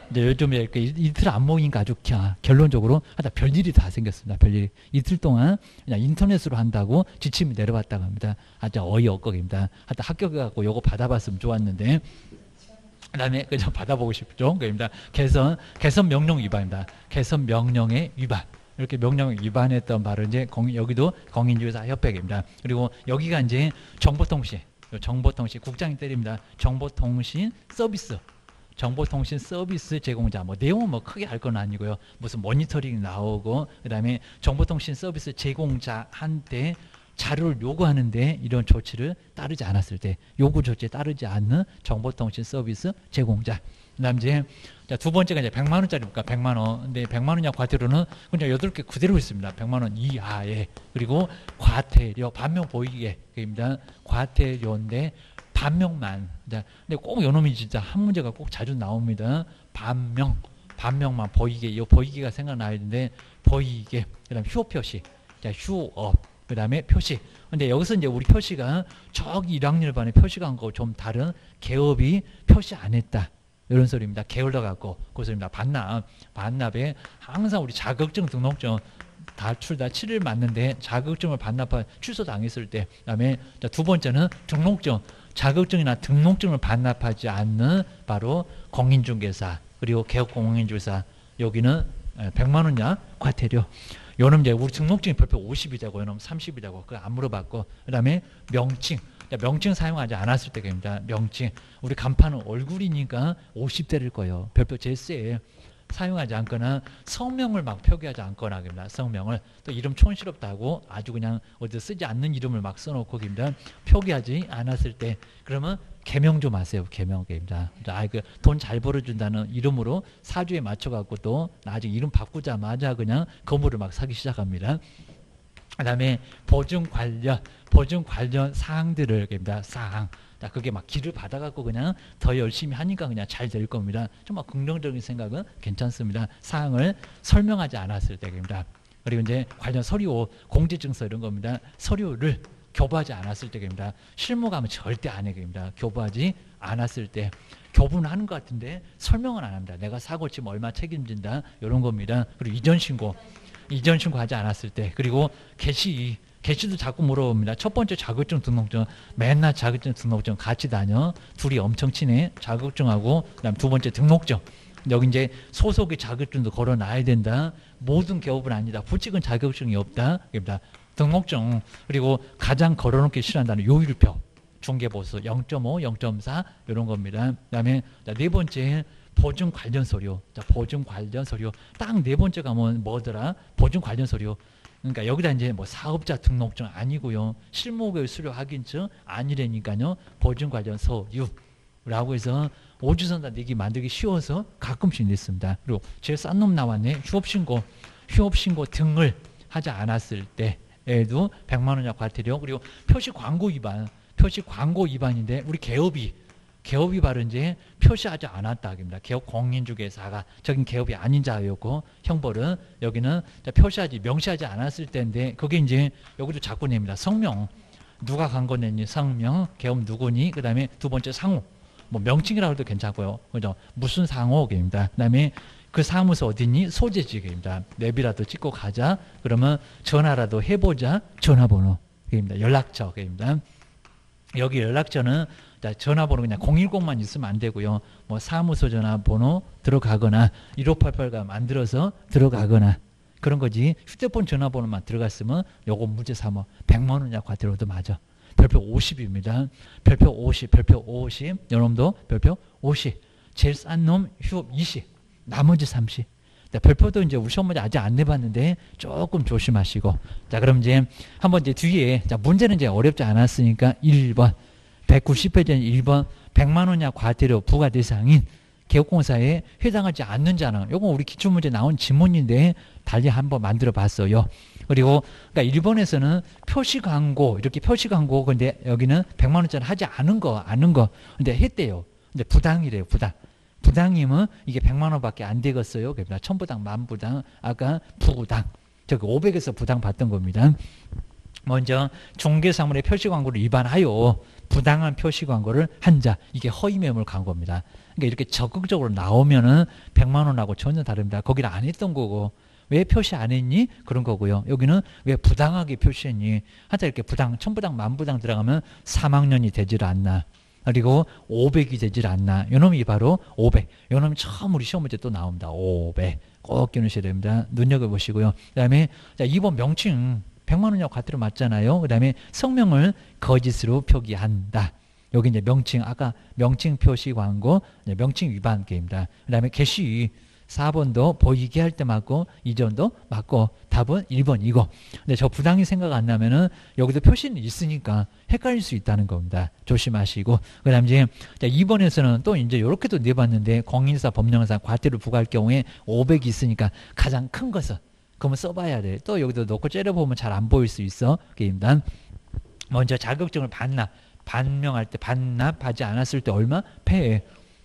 이제 요즘에 이렇게 이틀 안 모이니까 아주 결론적으로 별일이 다 생겼습니다. 별일이. 이틀 동안 그냥 인터넷으로 한다고 지침이 내려왔다고 합니다. 아주 어이없거입니다. 하여튼 학교 가고 요거 받아봤으면 좋았는데. 그 다음에 그냥 받아보고 싶죠. 그입니다. 개선 명령 위반입니다. 개선 명령의 위반. 이렇게 명령 위반했던 바로 이제 여기도 공인유사협회입니다. 그리고 여기가 이제 정보통신 국장이 때립니다. 정보통신 서비스. 정보통신 서비스 제공자. 뭐 내용은 뭐 크게 알 건 아니고요. 무슨 모니터링 나오고 그다음에 정보통신 서비스 제공자한테 자료를 요구하는데 이런 조치를 따르지 않았을 때 요구 조치에 따르지 않는 정보통신 서비스 제공자. 그다음 이제 두 번째가 이제 100만 원짜리니까 100만 원. 근데 100만 원 이하 과태료는 그냥 8개 그대로 있습니다. 100만 원 이하에. 그리고 과태료 반명 보이게 그입니다. 과태료인데 반명만. 근데 꼭 요놈이 진짜 한 문제가 꼭 자주 나옵니다. 반명만 보이게. 이 보이게가 생각나야 되는데 보이게. 그다음 휴업 표시. 자, 휴업. 그 다음에 표시. 근데 여기서 이제 우리 표시가 저기 1학년 반에 표시한 거 좀 다른 개업이 표시 안 했다. 이런 소리입니다. 게을러 갖고. 그 소리입니다. 반납에 항상 우리 자격증 등록증 다 출 다 7일 맞는데 자격증을 반납한 취소당했을 때. 그 다음에 두 번째는 등록증. 자격증이나 등록증을 반납하지 않는 바로 공인중개사. 그리고 개업공인중개사. 여기는 100만 원 이하 과태료. 요놈 이제 우리 등록증이 별표 50이자고 요놈 30이자고 그거 안 물어봤고 그 다음에 명칭 사용하지 않았을 때입니다. 명칭 우리 간판은 얼굴이니까 50대일 거예요. 별표 제일 세 사용하지 않거나 성명을 막 표기하지 않거나 그럽니다. 성명을 또 이름 촌스럽다고 아주 그냥 어디 쓰지 않는 이름을 막 써놓고 그럽니다. 표기하지 않았을 때 그러면 개명 좀 하세요. 개명입니다. 아, 그 돈 잘 벌어준다는 이름으로 사주에 맞춰갖고 또 나중에 이름 바꾸자마자 그냥 건물을 막 사기 시작합니다. 그다음에 보증 관련 사항들을 입니다. 사항. 그게 막 길을 받아갖고 그냥 더 열심히 하니까 그냥 잘 될 겁니다. 정말 긍정적인 생각은 괜찮습니다. 사항을 설명하지 않았을 때입니다. 그리고 이제 관련 서류, 공지증서 이런 겁니다. 서류를 교부하지 않았을 때입니다. 실무감은 절대 안 해입니다. 교부하지 않았을 때. 교부는 하는 것 같은데 설명은 안 합니다. 내가 사고 치면 얼마 책임진다 이런 겁니다. 그리고 이전 신고 하지 않았을 때. 그리고 개시도 자꾸 물어봅니다. 첫 번째 자격증 등록증 맨날 자격증 등록증 같이 다녀. 둘이 엄청 친해. 자격증하고 그다음 두 번째 등록증. 여기 이제 소속의 자격증도 걸어놔야 된다. 모든 개업은 아니다. 부칙은 자격증이 없다. 그러니까 등록증 그리고 가장 걸어놓기 싫어한다는 요율표. 중개보수 0.5, 0.4 이런 겁니다. 그다음에 네 번째 보증 관련 서류. 자, 보증 관련 서류. 딱 네 번째 가면 뭐더라? 보증 관련 서류. 그러니까 여기다 이제 뭐 사업자 등록증 아니고요. 실무고의 수료 확인증 아니라니까요. 보증 관련 서류라고 해서 오주선다 내기 만들기 쉬워서 가끔씩 냈습니다. 그리고 제일 싼 놈 나왔네. 휴업신고 등을 하지 않았을 때에도 100만 원 이하 과태료. 그리고 표시 광고 위반인데 우리 개업이 바로 이제 표시하지 않았다 합니다. 개업 공인중개사가 저긴 개업이 아닌 자였고 형벌은 여기는 명시하지 않았을 때인데 그게 이제 여기도 자꾸 냅니다. 성명 누가 광고 냈니 성명 개업 누구니 그 다음에 두 번째 상호 뭐 명칭이라고 해도 괜찮고요. 그죠? 무슨 상호입니다. 그 다음에 그 사무소 어디니? 소재지입니다. 맵이라도 찍고 가자. 그러면 전화라도 해보자. 전화번호 입니다. 연락처 입니다. 여기 연락처는 전화번호 그냥 010만 있으면 안 되고요. 뭐 사무소 전화번호 들어가거나 1588가 만들어서 들어가거나 그런 거지. 휴대폰 전화번호만 들어갔으면 요거 문제 삼아 100만 원 이하 과태료도 맞아. 별표 50입니다. 별표 50. 여러분도 별표 50. 제일 싼 놈 휴업 20. 나머지 30. 별표도 이제 우리 시험문제 아직 안 내봤는데 조금 조심하시고. 자, 그럼 이제 한번 이제 뒤에. 자, 문제는 이제 어렵지 않았으니까 1번. 190페이지는 1번. 100만 원 이하 과태료 부과 대상인 개업공사에 해당하지 않는 자는 요건 우리 기출문제 나온 지문인데 달리 한번 만들어 봤어요. 그리고 그러니까 1번에서는 표시광고 이렇게 표시광고 근데 여기는 100만 원짜리 하지 않은 거 근데 했대요. 근데 부당이래요. 부당. 부당이면 이게 100만원밖에 안 되겠어요. 천부당, 만부당, 아까 부당. 저기 500에서 부당 받던 겁니다. 먼저 중개사물의 표시광고를 위반하여 부당한 표시광고를 한 자, 이게 허위매물 광고입니다. 그러니까 이렇게 적극적으로 나오면은 100만원하고 전혀 다릅니다. 거기를 안 했던 거고. 왜 표시 안 했니? 그런 거고요. 여기는 왜 부당하게 표시했니? 하여튼 이렇게 부당, 천부당, 만부당 들어가면 3학년이 되질 않나. 그리고 500이 되질 않나. 요놈이 바로 500. 요놈이 처음 우리 시험 문제 또 나옵니다. 500. 꼭 기억하셔야 됩니다. 눈여겨보시고요. 그 다음에 자 2번 명칭. 100만원이라고 과태료 맞잖아요. 그 다음에 성명을 거짓으로 표기한다. 여기 이제 명칭, 아까 명칭 표시 광고, 명칭 위반 게임입니다. 그 다음에 게시. 4번도 보이게 할 때 맞고 2번도 맞고 답은 1번이고 근데 저 부당이 생각 안 나면은 여기도 표시는 있으니까 헷갈릴 수 있다는 겁니다. 조심하시고 그 다음 이제 2번에서는 또 이제 이렇게도 내봤는데 공인사 법령상 과태료 부과할 경우에 500이 있으니까 가장 큰 것은 그러면 써봐야 돼. 또 여기도 놓고 째려보면 잘 안 보일 수 있어. 게임단 먼저 자격증을 반납 반명할 때 반납하지 않았을 때 얼마? 폐해.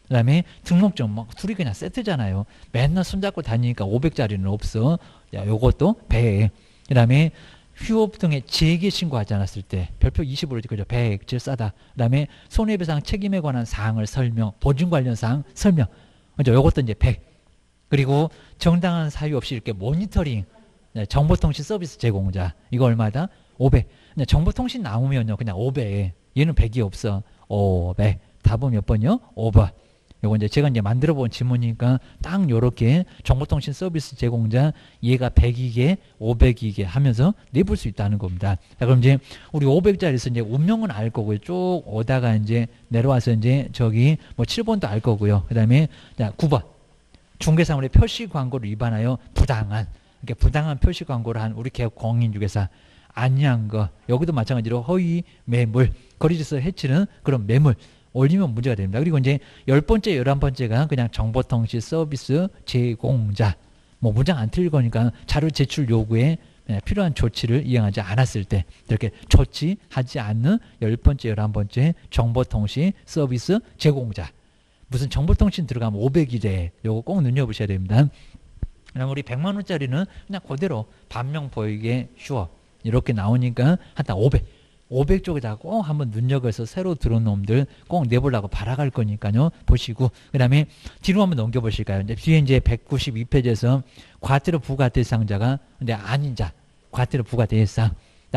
그 다음에 등록증, 막 둘이 그냥 세트잖아요. 맨날 손잡고 다니니까 500짜리는 없어. 야, 요것도 배. 그 다음에 휴업 등의 재개 신고하지 않았을 때, 별표 20으로 그죠? 배, 제일 싸다. 그 다음에 손해배상 책임에 관한 사항을 설명, 보증 관련 사항 설명. 먼저 요것도 이제 100. 그리고 정당한 사유 없이 이렇게 모니터링, 정보통신 서비스 제공자. 이거 얼마다? 500. 정보통신 나오면요, 그냥 500. 얘는 100이 없어. 500. 답은 몇 번이요? 5번. 요거 이제 제가 이제 만들어 본 지문이니까 딱 요렇게 정보통신 서비스 제공자 얘가 100이게 500이게 하면서 내볼 수 있다는 겁니다. 자, 그럼 이제 우리 500짜리에서 이제 운명은 알 거고요. 쭉 오다가 이제 내려와서 이제 저기 뭐 7번도 알 거고요. 그 다음에 자, 9번. 중개사물의 표시 광고를 위반하여 부당한. 이렇게 부당한 표시 광고를 한 우리 개업 공인중개사. 아니한 거. 여기도 마찬가지로 허위 매물. 거리에서 해치는 그런 매물. 올리면 문제가 됩니다. 그리고 이제 10번째, 11번째가 그냥 정보통신 서비스 제공자. 뭐 문장 안 틀릴 거니까 자료 제출 요구에 필요한 조치를 이행하지 않았을 때 이렇게 조치하지 않는 10번째, 11번째 정보통신 서비스 제공자. 무슨 정보통신 들어가면 500이래. 요거 꼭 눈여보셔야 됩니다. 그럼 우리 100만 원짜리는 그냥 그대로 반명 보이게 휴업 이렇게 나오니까 한단 500. 500 쪽에다 꼭 한번 눈여겨서 새로 들어온 놈들 꼭 내보려고 바라갈 거니까요. 보시고 그 다음에 뒤로 한번 넘겨보실까요? 이제 뒤에 이제 192페이지에서 과태료 부과 대상자가 근데 아닌 자 과태료 부과 대상.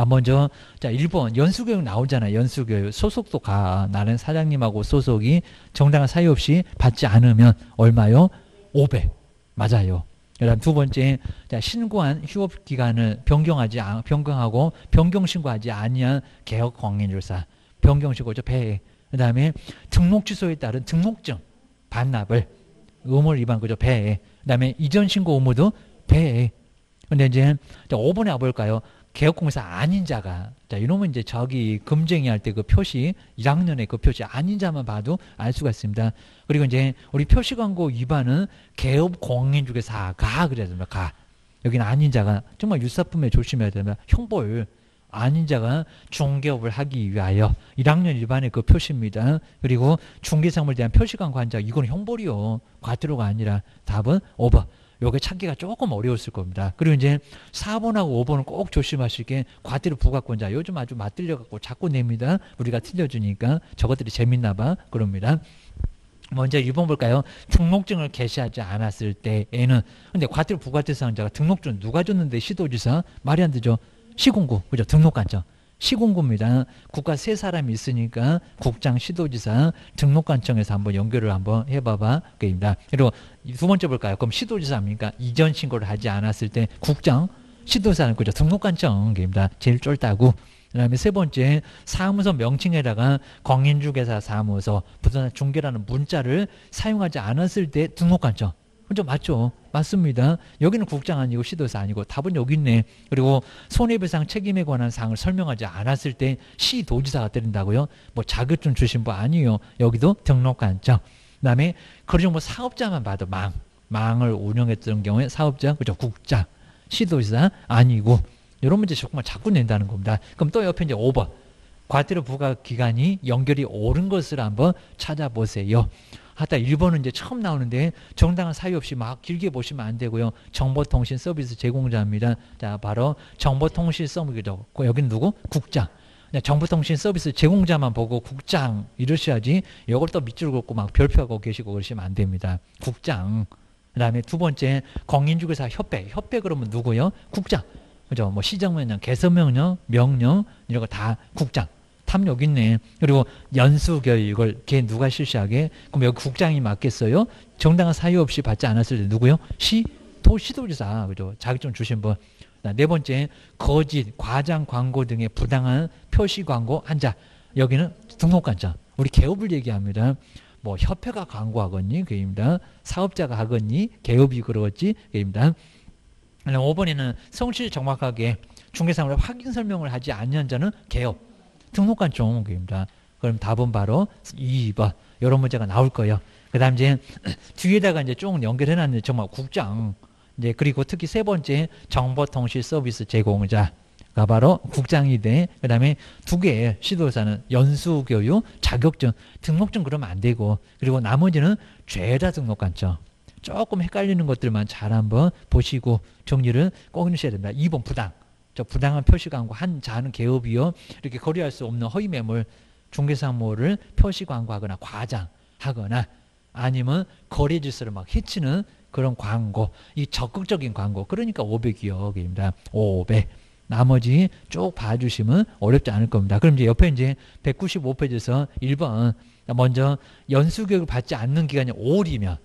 먼저 자 1번 연수교육 나오잖아요. 연수교육 소속도 가 나는 사장님하고 소속이 정당한 사유 없이 받지 않으면 얼마요? 500 맞아요. 그다음 두 번째, 자, 신고한 휴업 기간을 변경하고 변경 신고하지 아니한 개업 공인중개사 변경 신고죠 폐해. 그다음에 등록 취소에 따른 등록증 반납을 의무 위반 그죠 폐해. 그다음에 이전 신고 의무도 폐해. 근데 이제 5번에 와 볼까요? 개업공사 아닌 자가 자 이놈은 이제 저기 금쟁이 할 때 그 표시 1학년에 그 표시 아닌 자만 봐도 알 수가 있습니다. 그리고 이제 우리 표시광고 위반은 개업공인중개사가 그래야 됩니다. 가 여기는 아닌 자가 정말 유사품에 조심해야 됩니다. 형벌 아닌 자가 중개업을 하기 위하여 1학년 일반의 그 표시입니다. 그리고 중개사물에 대한 표시광고 한 자 이건 형벌이요 과태료가 아니라 답은 5번. 요게 찾기가 조금 어려웠을 겁니다. 그리고 이제 4번하고 5번은 꼭 조심하실 게 과태료 부과권자 요즘 아주 맞들려갖고 자꾸 냅니다. 우리가 틀려주니까 저것들이 재밌나 봐 그럽니다. 먼저 1번 볼까요? 등록증을 게시하지 않았을 때에는 근데 과태료 부과 대상자가 등록증 누가 줬는데 시도지사 말이 안 되죠. 시공구 그죠? 등록관청 시공구입니다. 국가 세 사람이 있으니까 국장, 시도지사, 등록관청에서 한번 연결을 한번 해봐봐. 그입니다. 그리고 두 번째 볼까요? 그럼 시도지사입니까? 이전 신고를 하지 않았을 때 국장, 시도지사는 그죠? 등록관청. 그입니다. 제일 쫄다고. 그 다음에 세 번째, 사무소 명칭에다가 공인중개사 사무소, 부산 중개라는 문자를 사용하지 않았을 때 등록관청. 그죠? 맞죠? 맞습니다. 여기는 국장 아니고 시도사 아니고 답은 여기 있네. 그리고 손해배상 책임에 관한 사항을 설명하지 않았을 때 시도지사가 때린다고요? 뭐 자격증 주신 분 아니에요. 여기도 등록관청. 그 다음에 그러죠. 뭐 사업자만 봐도 망을 운영했던 경우에 사업자, 그죠? 국장, 시도지사 아니고 이런 문제 조금만 자꾸 낸다는 겁니다. 그럼 또 옆에 이제 5번. 과태료 부과 기간이 연결이 옳은 것을 한번 찾아보세요. 하다 1번은 이제 처음 나오는데 정당한 사유 없이 막 길게 보시면 안 되고요. 정보통신 서비스 제공자입니다. 자, 바로 정보통신 서비스죠. 여기는 누구? 국장. 정보통신 서비스 제공자만 보고 국장 이러셔야지 이걸 또 밑줄 긋고 막 별표하고 계시고 그러시면 안 됩니다. 국장. 그 다음에 두 번째 공인중개사 협회. 협회 그러면 누구요? 국장. 그죠? 뭐 시정명령, 개선명령, 명령 이런 거 다 국장. 탐욕 있네. 그리고 연수교육을 걔 누가 실시하게? 그럼 여기 국장이 맞겠어요? 정당한 사유 없이 받지 않았을 때 누구요? 시도지사. 그죠? 자격증 주신 분. 네 번째 거짓, 과장 광고 등의 부당한 표시 광고 한 자. 여기는 등록관장. 우리 개업을 얘기합니다. 뭐 협회가 광고하겠니? 그입니다. 사업자가 하겠니? 개업이 그러겠지? 그입니다. 5번에는 성실 정확하게 중개사무를 확인 설명을 하지 않는 자는 개업, 등록관 종목입니다. 그럼 답은 바로 2번. 이런 문제가 나올 거예요. 그 다음 이제 뒤에다가 이제 쭉 연결해놨는데 정말 국장. 이제 그리고 특히 세 번째 정보통신 서비스 제공자가 바로 국장이 돼. 그 다음에 두 개 시도사는 연수교육, 자격증, 등록증 그러면 안 되고. 그리고 나머지는 죄다 등록관청. 조금 헷갈리는 것들만 잘 한번 보시고 정리를 꼭 해주셔야 됩니다. 2번 부당. 저 부당한 표시광고 한 자는 개업이요. 이렇게 거래할 수 없는 허위매물 중개사무를 표시광고하거나 과장하거나 아니면 거래 질서를 막 해치는 그런 광고. 이 적극적인 광고. 그러니까 500이요. 500. 나머지 쭉 봐주시면 어렵지 않을 겁니다. 그럼 이제 옆에 이제 195페이지에서 1번. 먼저 연수교육을 받지 않는 기간이 5월이면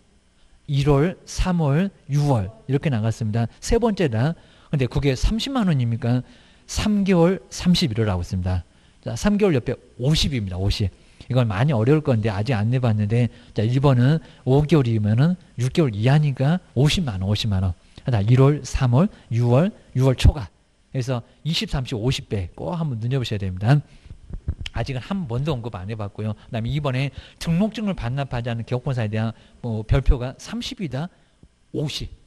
1월, 3월, 6월 이렇게 나갔습니다. 세 번째다. 근데 그게 30만 원입니까? 3개월 31월이라고 했습니다. 자, 3개월 옆에 50입니다. 50. 이건 많이 어려울 건데 아직 안 내봤는데 자, 1번은 5개월이면은 6개월 이하니까 50만 원, 50만 원. 자, 1월, 3월, 6월, 6월 초과. 그래서 20, 30, 50배 꼭 한번 눈여보셔야 됩니다. 아직은 한 번도 언급 안 해봤고요. 그 다음에 이번에 등록증을 반납하지 않은 기업권사에 대한 뭐 별표가 30이다, 50.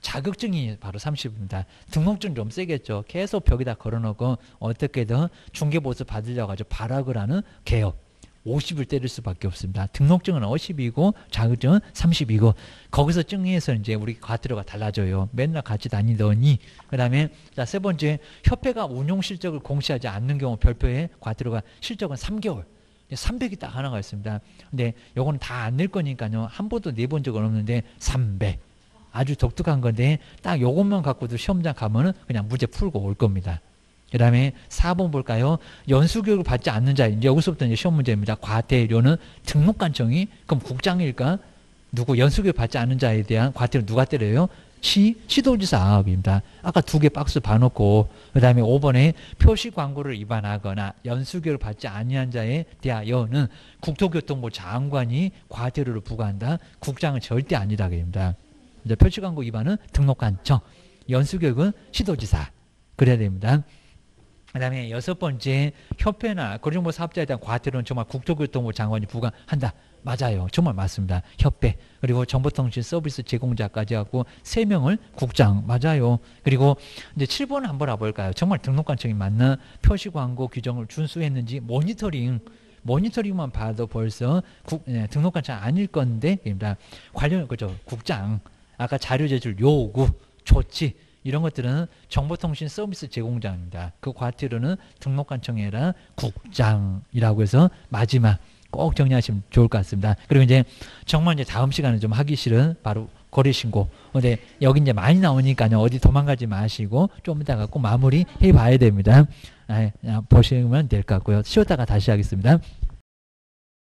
자격증이 바로 30입니다. 등록증 좀 세겠죠. 계속 벽에다 걸어놓고 어떻게든 중개보수 받으려고 아주 발악을 하는 개업. 50을 때릴 수밖에 없습니다. 등록증은 50이고 자격증은 30이고 거기서 증에서 이제 우리 과태료가 달라져요. 맨날 같이 다니더니 그다음에 자, 세 번째 협회가 운용 실적을 공시하지 않는 경우 별표에 과태료가 실적은 3개월. 300이 딱 하나가 있습니다. 근데 요건 다 안 낼 거니까요. 한 번도 내본 적은 없는데 300. 아주 독특한 건데 딱 요것만 갖고도 시험장 가면은 그냥 문제 풀고 올 겁니다. 그 다음에 4번 볼까요? 연수교육을 받지 않는 자, 이제 여기서부터 이제 시험 문제입니다. 과태료는 등록관청이, 그럼 국장일까? 누구, 연수교육 받지 않는 자에 대한 과태료 누가 때려요? 시도지사입니다. 아까 두 개 박스 봐놓고, 그 다음에 5번에 표시 광고를 위반하거나 연수교육을 받지 아니한 자에 대하여는 국토교통부 장관이 과태료를 부과한다. 국장은 절대 아니다. 입니다. 이제 표시 광고 위반은 등록관청, 연수교육은 시도지사. 그래야 됩니다. 그 다음에 여섯 번째 협회나 거래정보 사업자에 대한 과태료는 정말 국토교통부 장관이 부과한다. 맞아요. 정말 맞습니다. 협회 그리고 정보통신 서비스 제공자까지 하고 3명을 국장. 맞아요. 그리고 이제 7번 한번 와볼까요? 정말 등록관청이 맞나? 표시광고 규정을 준수했는지 모니터링만 봐도 벌써 등록관청 아닐 건데 관련 그죠? 국장. 아까 자료 제출 요구 조치. 이런 것들은 정보통신 서비스 제공자입니다. 그 과태료는 등록관청에라 국장이라고 해서 마지막 꼭 정리하시면 좋을 것 같습니다. 그리고 이제 정말 이제 다음 시간에 좀 하기 싫은 바로 거래신고. 근데 여기 이제 많이 나오니까요. 어디 도망가지 마시고 좀 이따가 꼭 마무리 해봐야 됩니다. 보시면 될 것 같고요. 쉬었다가 다시 하겠습니다.